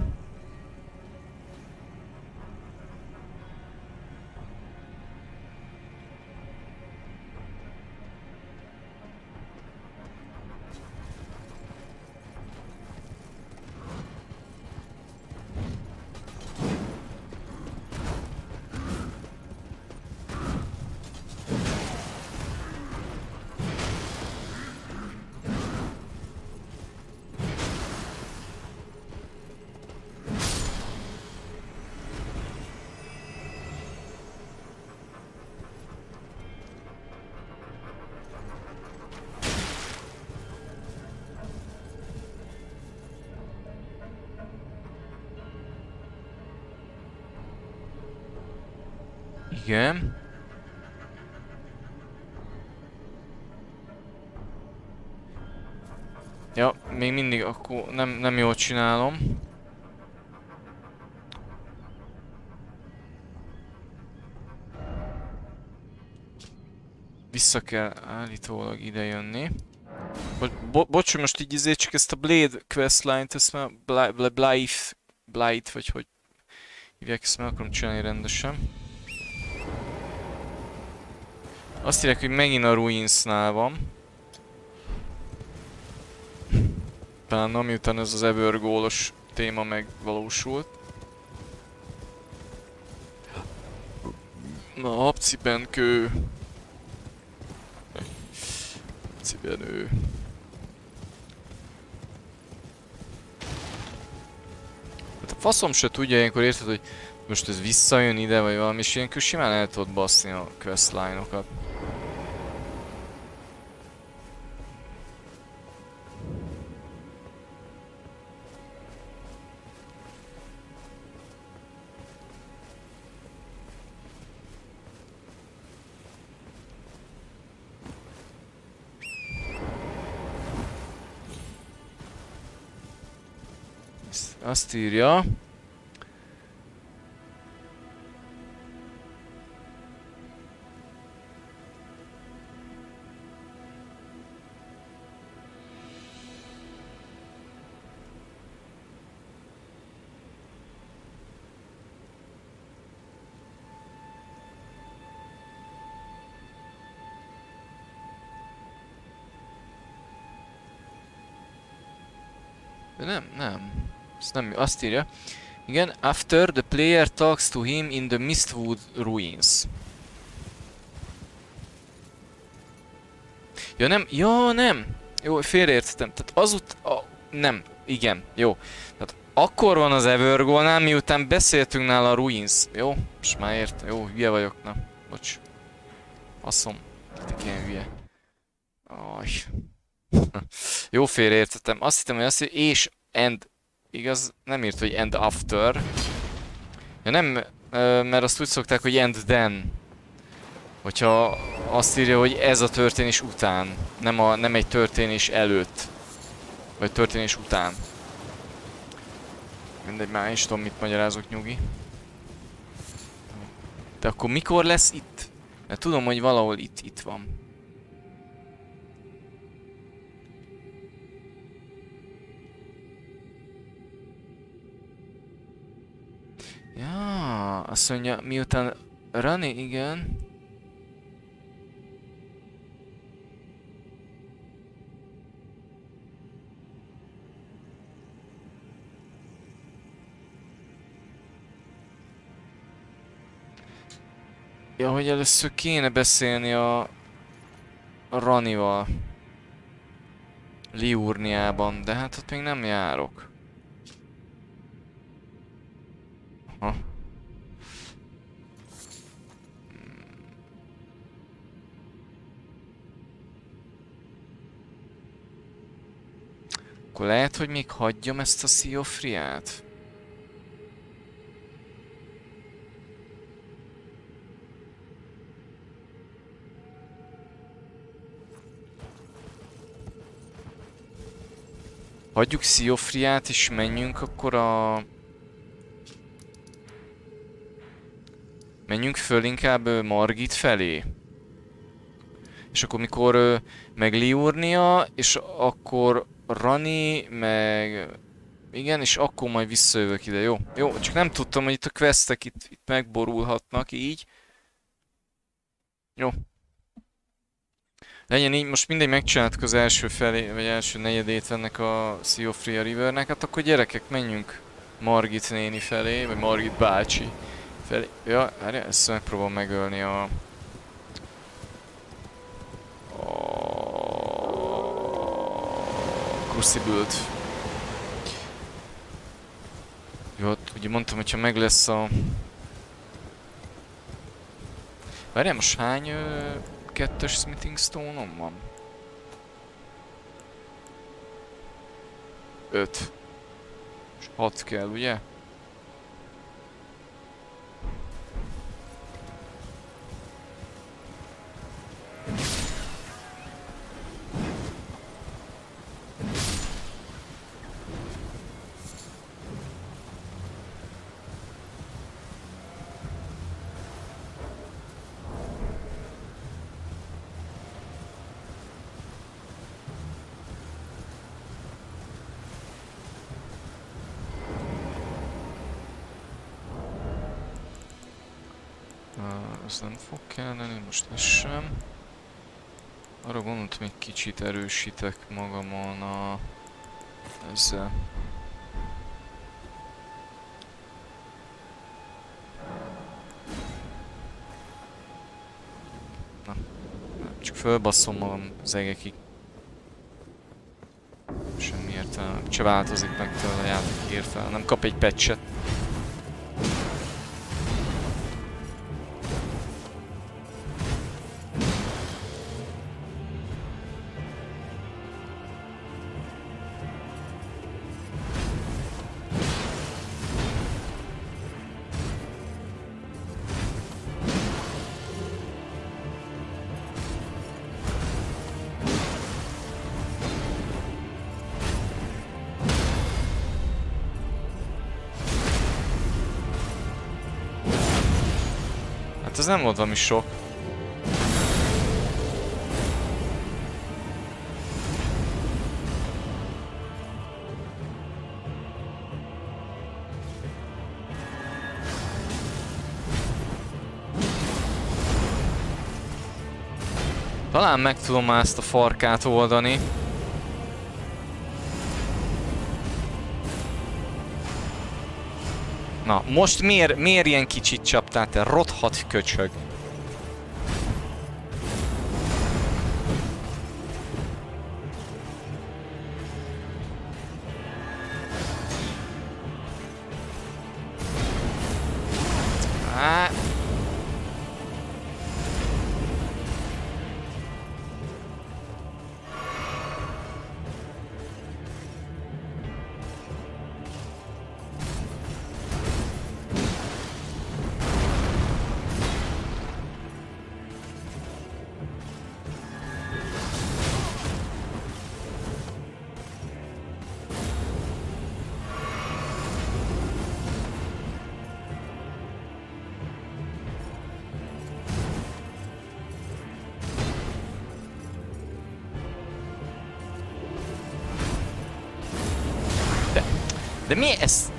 Igen. Ja, még mindig akkor nem jól csinálom. vissza kell állítólag idejönni. Bocs, hogy most így csak ezt a Blaidd questline-t, ezt már Blaidd, vagy hogy hívják, ezt meg akarom csinálni rendesen. Azt írják, hogy megint a Ruinsnál van. Plána, miután ez az evergólos téma megvalósult. Na, habcibenkő. Habcibenő. Hát a faszom se tudja ilyenkor, érted, hogy most ez visszajön ide, vagy valami, és ilyenkor simán el tudod baszni a questline-okat. Azt írja. De nem. Nem, azt írja. Igen, after the player talks to him in the Mistwood Ruins. Ja nem, ja nem. Jó, félreértettem. Tehát azután... Nem, igen, jó. Tehát akkor van az Evergónál, miután beszéltünk nála a Ruins. Jó, most már értem. Jó, hülye vagyok, na. Bocs. Faszom. Te ilyen hülye. Aj. Jó, félreértettem. Azt hittem, hogy azt írja, és end. Igaz, nem írt, hogy end after. Ja nem, mert azt úgy szokták, hogy end then. Hogyha azt írja, hogy ez a történés után. Nem, nem egy történés előtt. Vagy történés után. Mindegy, már is tudom, mit magyarázok, nyugi. De akkor mikor lesz itt? Mert tudom, hogy valahol itt van. Ja, azt mondja, miután Rani, igen. Ja, hogy először kéne beszélni a Ranival. Liurniában, de hát ott még nem járok. Ha. Akkor lehet, hogy még hagyjam ezt a Siofriát. Hagyjuk Siofriát és menjünk akkor a... Menjünk föl inkább Margit felé. És akkor mikor meg Liurnia, és akkor Rani, meg... Igen, és akkor majd visszajövök ide, jó? Jó, csak nem tudtam, hogy itt a questek itt megborulhatnak, így. Jó. Legyen így, most mindegy, megcsináltuk az első felé, vagy első negyedét ennek a Siofra Rivernek. Hát akkor gyerekek, menjünk Margit néni felé, vagy Margit bácsi. Felé. Ja, várja, ezt megpróbálom megölni a... Crucible-t. Jó, ugye mondtam, hogyha meg lesz a... Várjál, most hány kettős smithing stone-om van? 5. És 6 kell, ugye? az nem fog kelleni, most ez sem. Arra gondolt, még kicsit erősítek magamon a... ezzel. Na, csak fölbasszom magam az egekig. Semmi értelme, se változik meg tőle a játék értelme, nem kap egy patchet. Ez nem volt valami sok. Talán meg tudom már ezt a farkát oldani. Na, most miért ilyen kicsit csaptál, te rothadt köcsög? Á. De mi ez?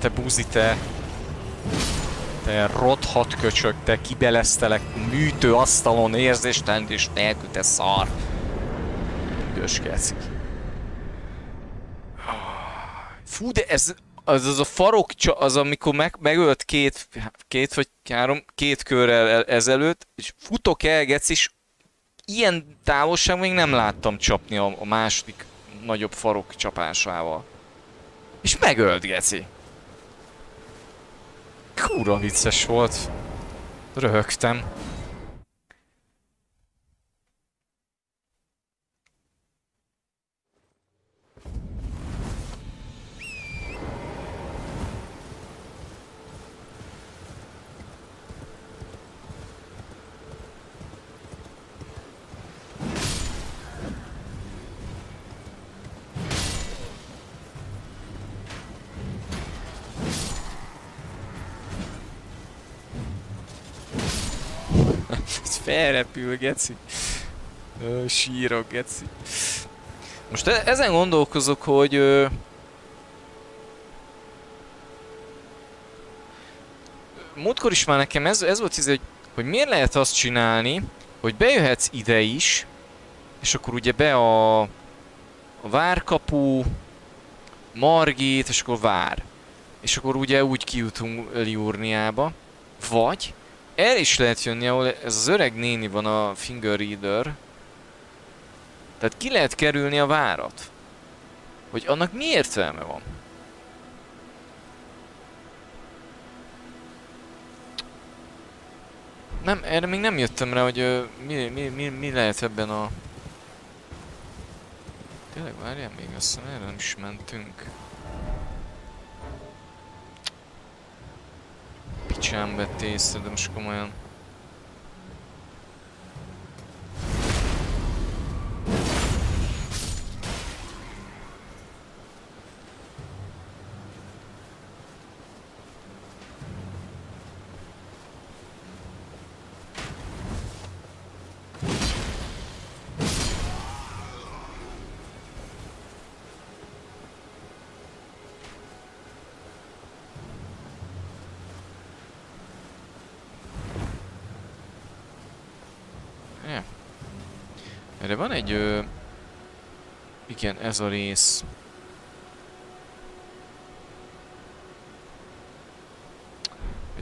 Te búzi, te rothadt köcsög, te kibelesztelek műtőasztalon érzéstendés nélkül, te szar. Köskelcik. Fú, de ez az a farokcsa, az amikor megölt két körrel ezelőtt, és futok el, gec, és ilyen távolság még nem láttam csapni a második nagyobb farok csapásával. És megölt, geci. Kúra vicces volt. Röhögtem. Felrepül, geci. Sírok, geci. Most ezen gondolkozok, hogy... múltkor is már nekem ez volt íz, hogy miért lehet azt csinálni, hogy bejöhetsz ide is, és akkor ugye be a várkapu, Margit, és akkor vár. És akkor ugye úgy kijutunk Liurniába. Vagy... el is lehet jönni, ahol ez az öreg néni van, a Finger Reader. Tehát ki lehet kerülni a várat. Hogy annak mi értelme van? Nem, erre még nem jöttem rá, hogy mi lehet ebben a Tényleg várjál még, aztán erre nem is mentünk. Picsán vett észre, de most komolyan. Erre van egy... igen, ez a rész.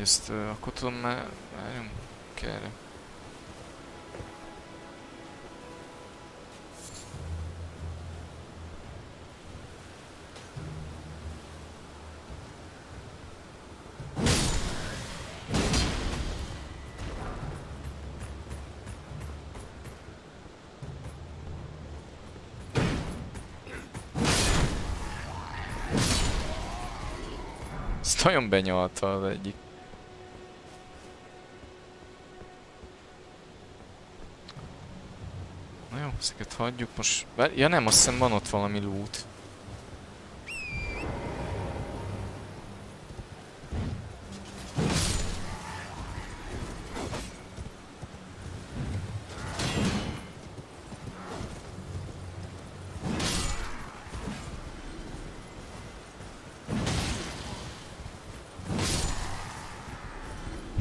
Ezt akkor tudom már... Várjunk erre. Nagyon benyalta az egyik. Na jó, ezeket hagyjuk most. Ja nem, azt hiszem van ott valami loot.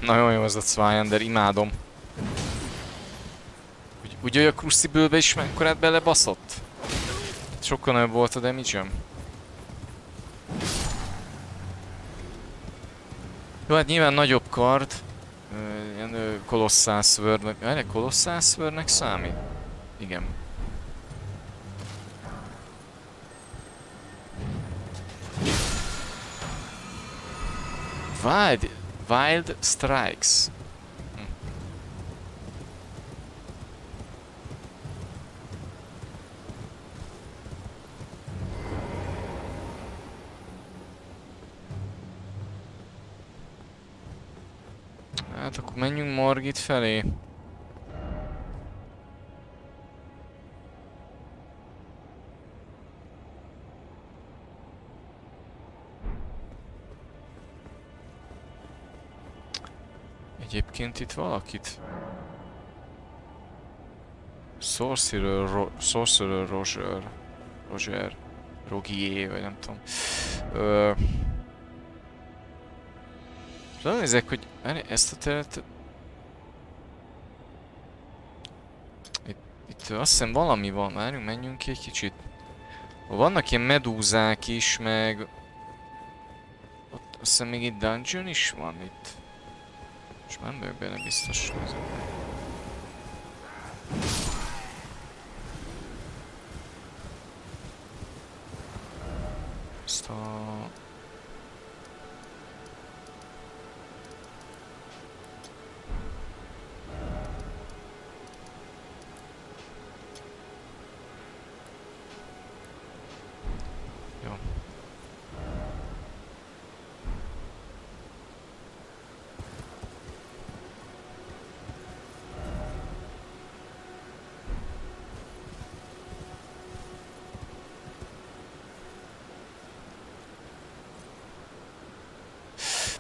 Nagyon jó ez a Zweihänder, imádom. Úgy hogy a Crucible-be is mekkorát belebaszott? Sokkal nagyobb volt a damage-em. Jó, hát nyilván nagyobb kard. Ilyen Colossal Sword-nek... Erre Colossal Sword-nek számít? Igen. Vágy! Wild Strikes. Hát akkor menjünk Margit felé. Egyébként itt valakit... Sorcerer Rogier, vagy nem tudom. Ránézek, hogy ezt a területet... Itt azt hiszem valami van. Várjunk, menjünk ki egy kicsit. Vannak ilyen medúzák is, meg... Ott azt hiszem még egy dungeon is van itt. És már nem vagyok benne biztos, hogy ez... Ezt a... Jó.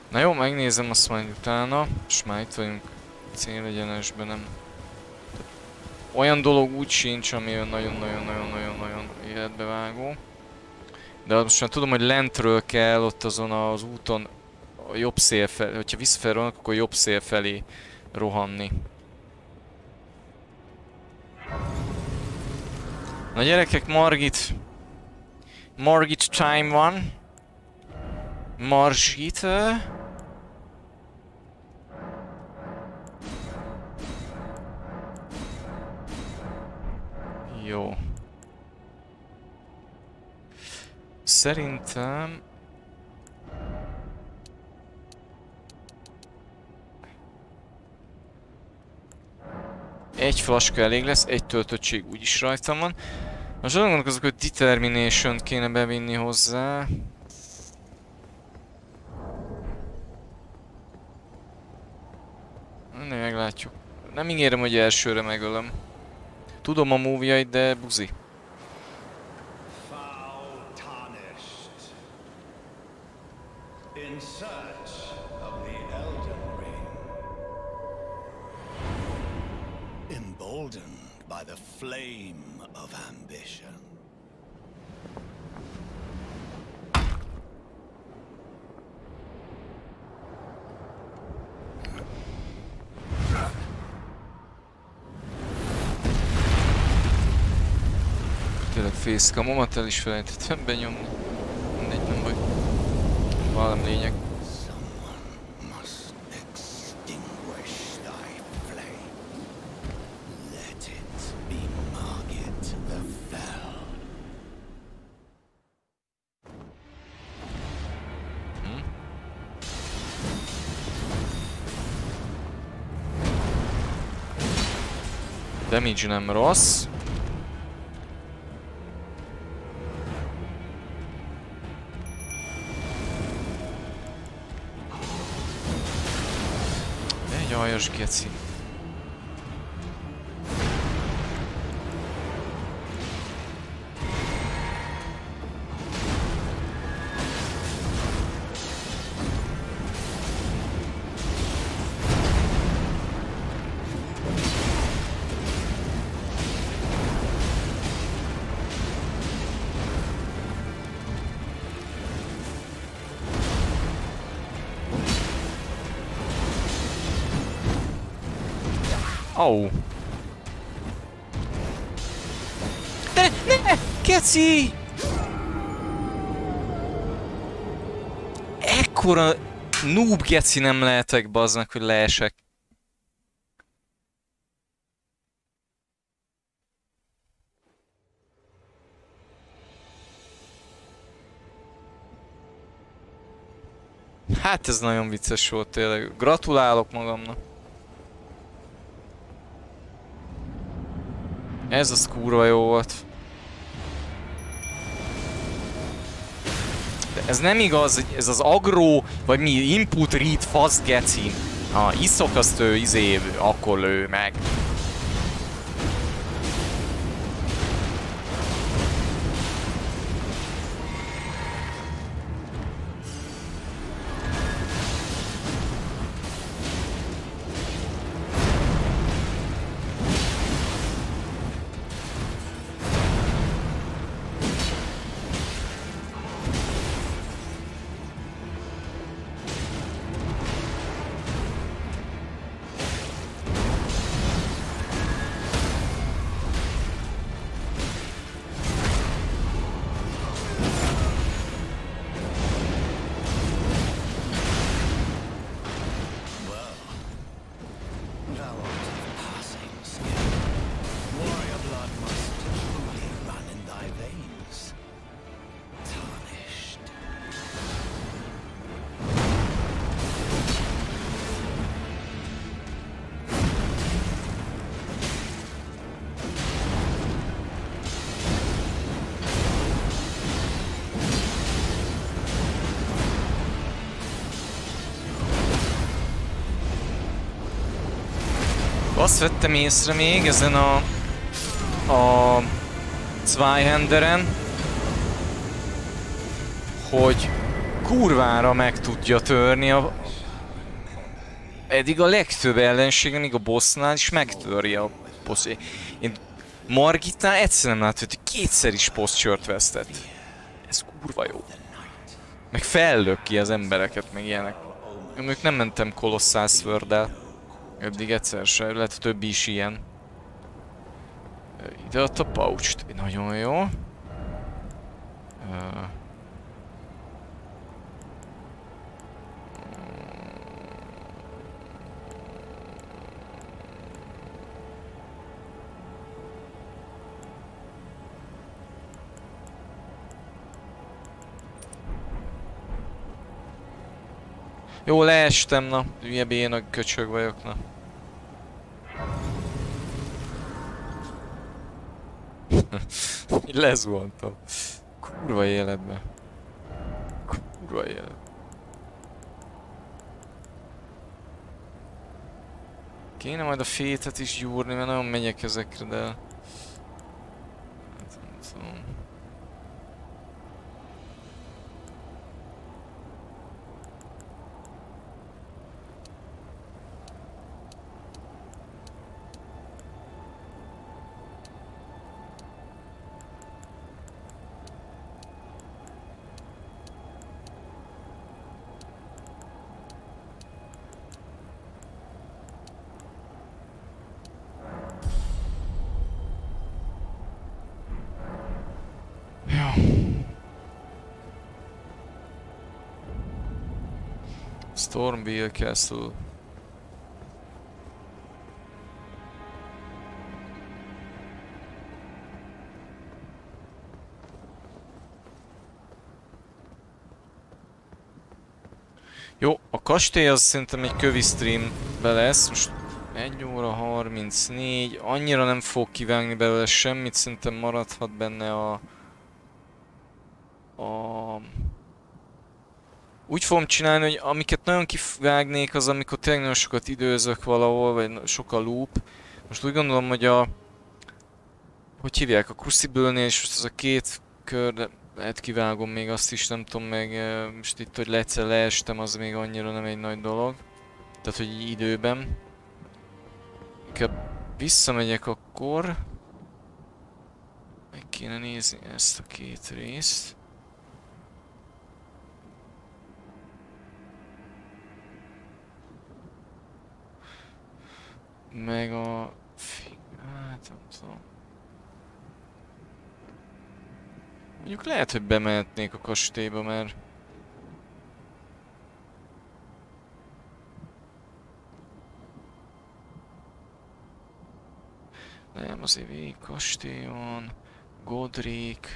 Na jó, megnézem azt majd utána, és már itt vagyunk célegyenesben, nem... Olyan dolog úgy sincs, ami nagyon-nagyon-nagyon-nagyon-nagyon életbevágó. De most már tudom, hogy lentről kell ott azon az úton a jobb szél felé, hogyha visszafelé rohannak, akkor jobb szél felé rohanni. Na gyerekek, Margit! Margit time van! Margit... Jó. Szerintem... Egy flaska elég lesz, egy töltöttség úgyis rajtam van. Most azon gondolkozok, hogy Determination-t kéne bevinni hozzá. Nem, meglátjuk. Nem ígérem, hogy elsőre megölöm. Tudom a múvjait, de buzi. In search of the Elden Ring. Emboldened by the flame of ambition. Tényleg fészkamomat el is felejtettem benyomni. Mindegy, nem baj. Valami lényeg. Damage nem rossz. Egy aljas geci. Au! Ne! Ne! Keci! Ekkora noob geci nem lehetek, baznak, hogy leesek. Hát ez nagyon vicces volt tényleg. Gratulálok magamnak. Ez az kurva jó volt. De ez nem igaz, hogy ez az agro, vagy mi input read fast geci. Ha iszok, azt ő izé, akkor lő meg. Azt vettem észre még ezen a Zweihänderen, hogy kurvára meg tudja törni a... Eddig a legtöbb ellenségen, még a bossnál is megtörje a boss. Én Margitnál egyszer nem látom, hogy kétszer is posture-t vesztett. Ez kurva jó. Meg fellök ki az embereket, meg ilyenek. Én még nem mentem Colossal Sword-del. Eddig egyszer se, lehet többi is ilyen. Ide adt a pouch-t. Nagyon jó. Jó, leestem, na. Hülye béna köcsög vagyok, na. Lezuhantam. Kurva életbe. Kurva életbe. Kéne majd a fétet is gyúrni, mert nagyon megyek ezekre, de... Hát nem tudom. Stormveil Castle. Jó, a kastély az szerintem egy kövi streambe lesz. Most 1 óra 34. Annyira nem fog kivágni belőle semmit. Szerintem maradhat benne a... Úgy fogom csinálni, hogy amiket nagyon kivágnék, az amikor tényleg nagyon sokat időzök valahol, vagy sok a loop. Most úgy gondolom, hogy a... Hogy hívják? A Crucible-nél, és most az a 2 kör, de lehet kivágom még azt is, nem tudom meg... Most itt, hogy egyszer leestem, az még annyira nem egy nagy dolog. Tehát, hogy időben. Inkább visszamegyek akkor. Meg kéne nézni ezt a 2 részt. Meg a... Hát nem tudom. Mondjuk lehet, hogy bemehetnék a kastélyba, mert... Nem, azért végig kastélyon... Godric...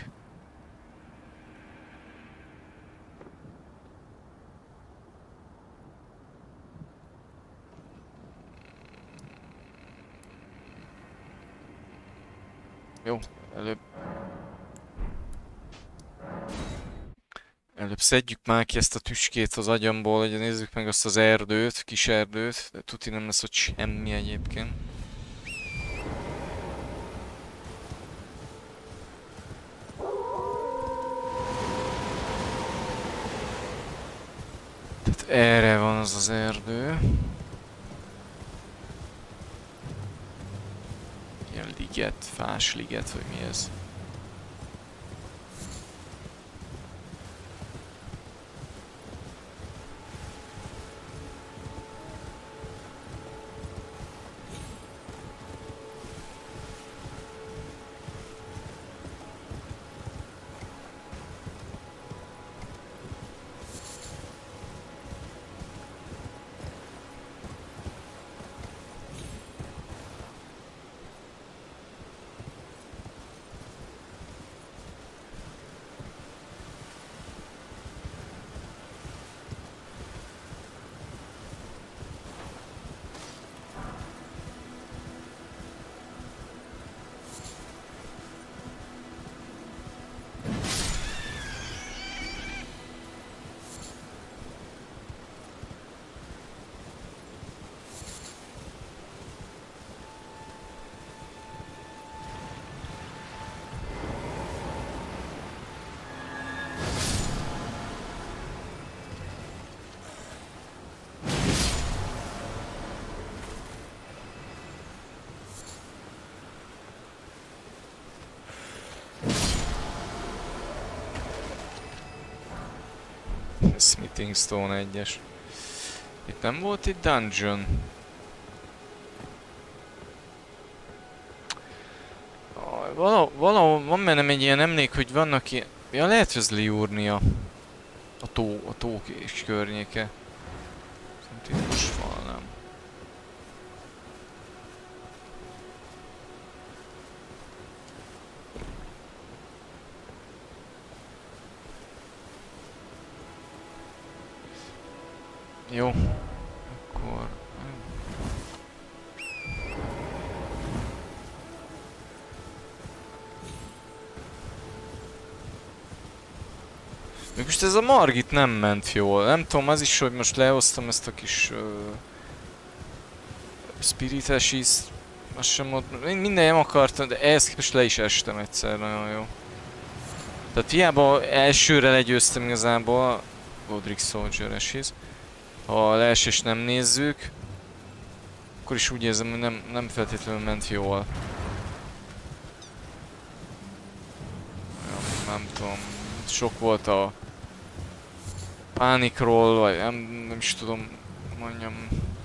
Jó, előbb szedjük már ki ezt a tüskét az agyamból, hogy nézzük meg azt az erdőt, kis erdőt, de tuti nem lesz ott semmi egyébként. Tehát erre van az az erdő. Liget, fás liget, vagy mi ez? Smithing Stone 1-es. Itt nem volt itt dungeon. Valahol van bennem egy ilyen emlék, hogy vannak ilyen... Ja, lehet, hogy ez Liurnia. A tó és környéke. Szerintem itt most van, nem? Jó, akkor... most ez a Margit nem ment jól. Nem tudom, az is, hogy most lehoztam ezt a kis... Spirit Ashes... Azt sem mondom, minden nem akartam, de ehhez képest le is estem egyszer, nagyon jó. Tehát hiába elsőre legyőztem igazából Godric Soldier Ashes. Ha a leesést nem nézzük, akkor is úgy érzem, hogy nem feltétlenül ment jól. Ja, nem tudom, sok volt a pánikról, vagy nem is tudom, mondjam...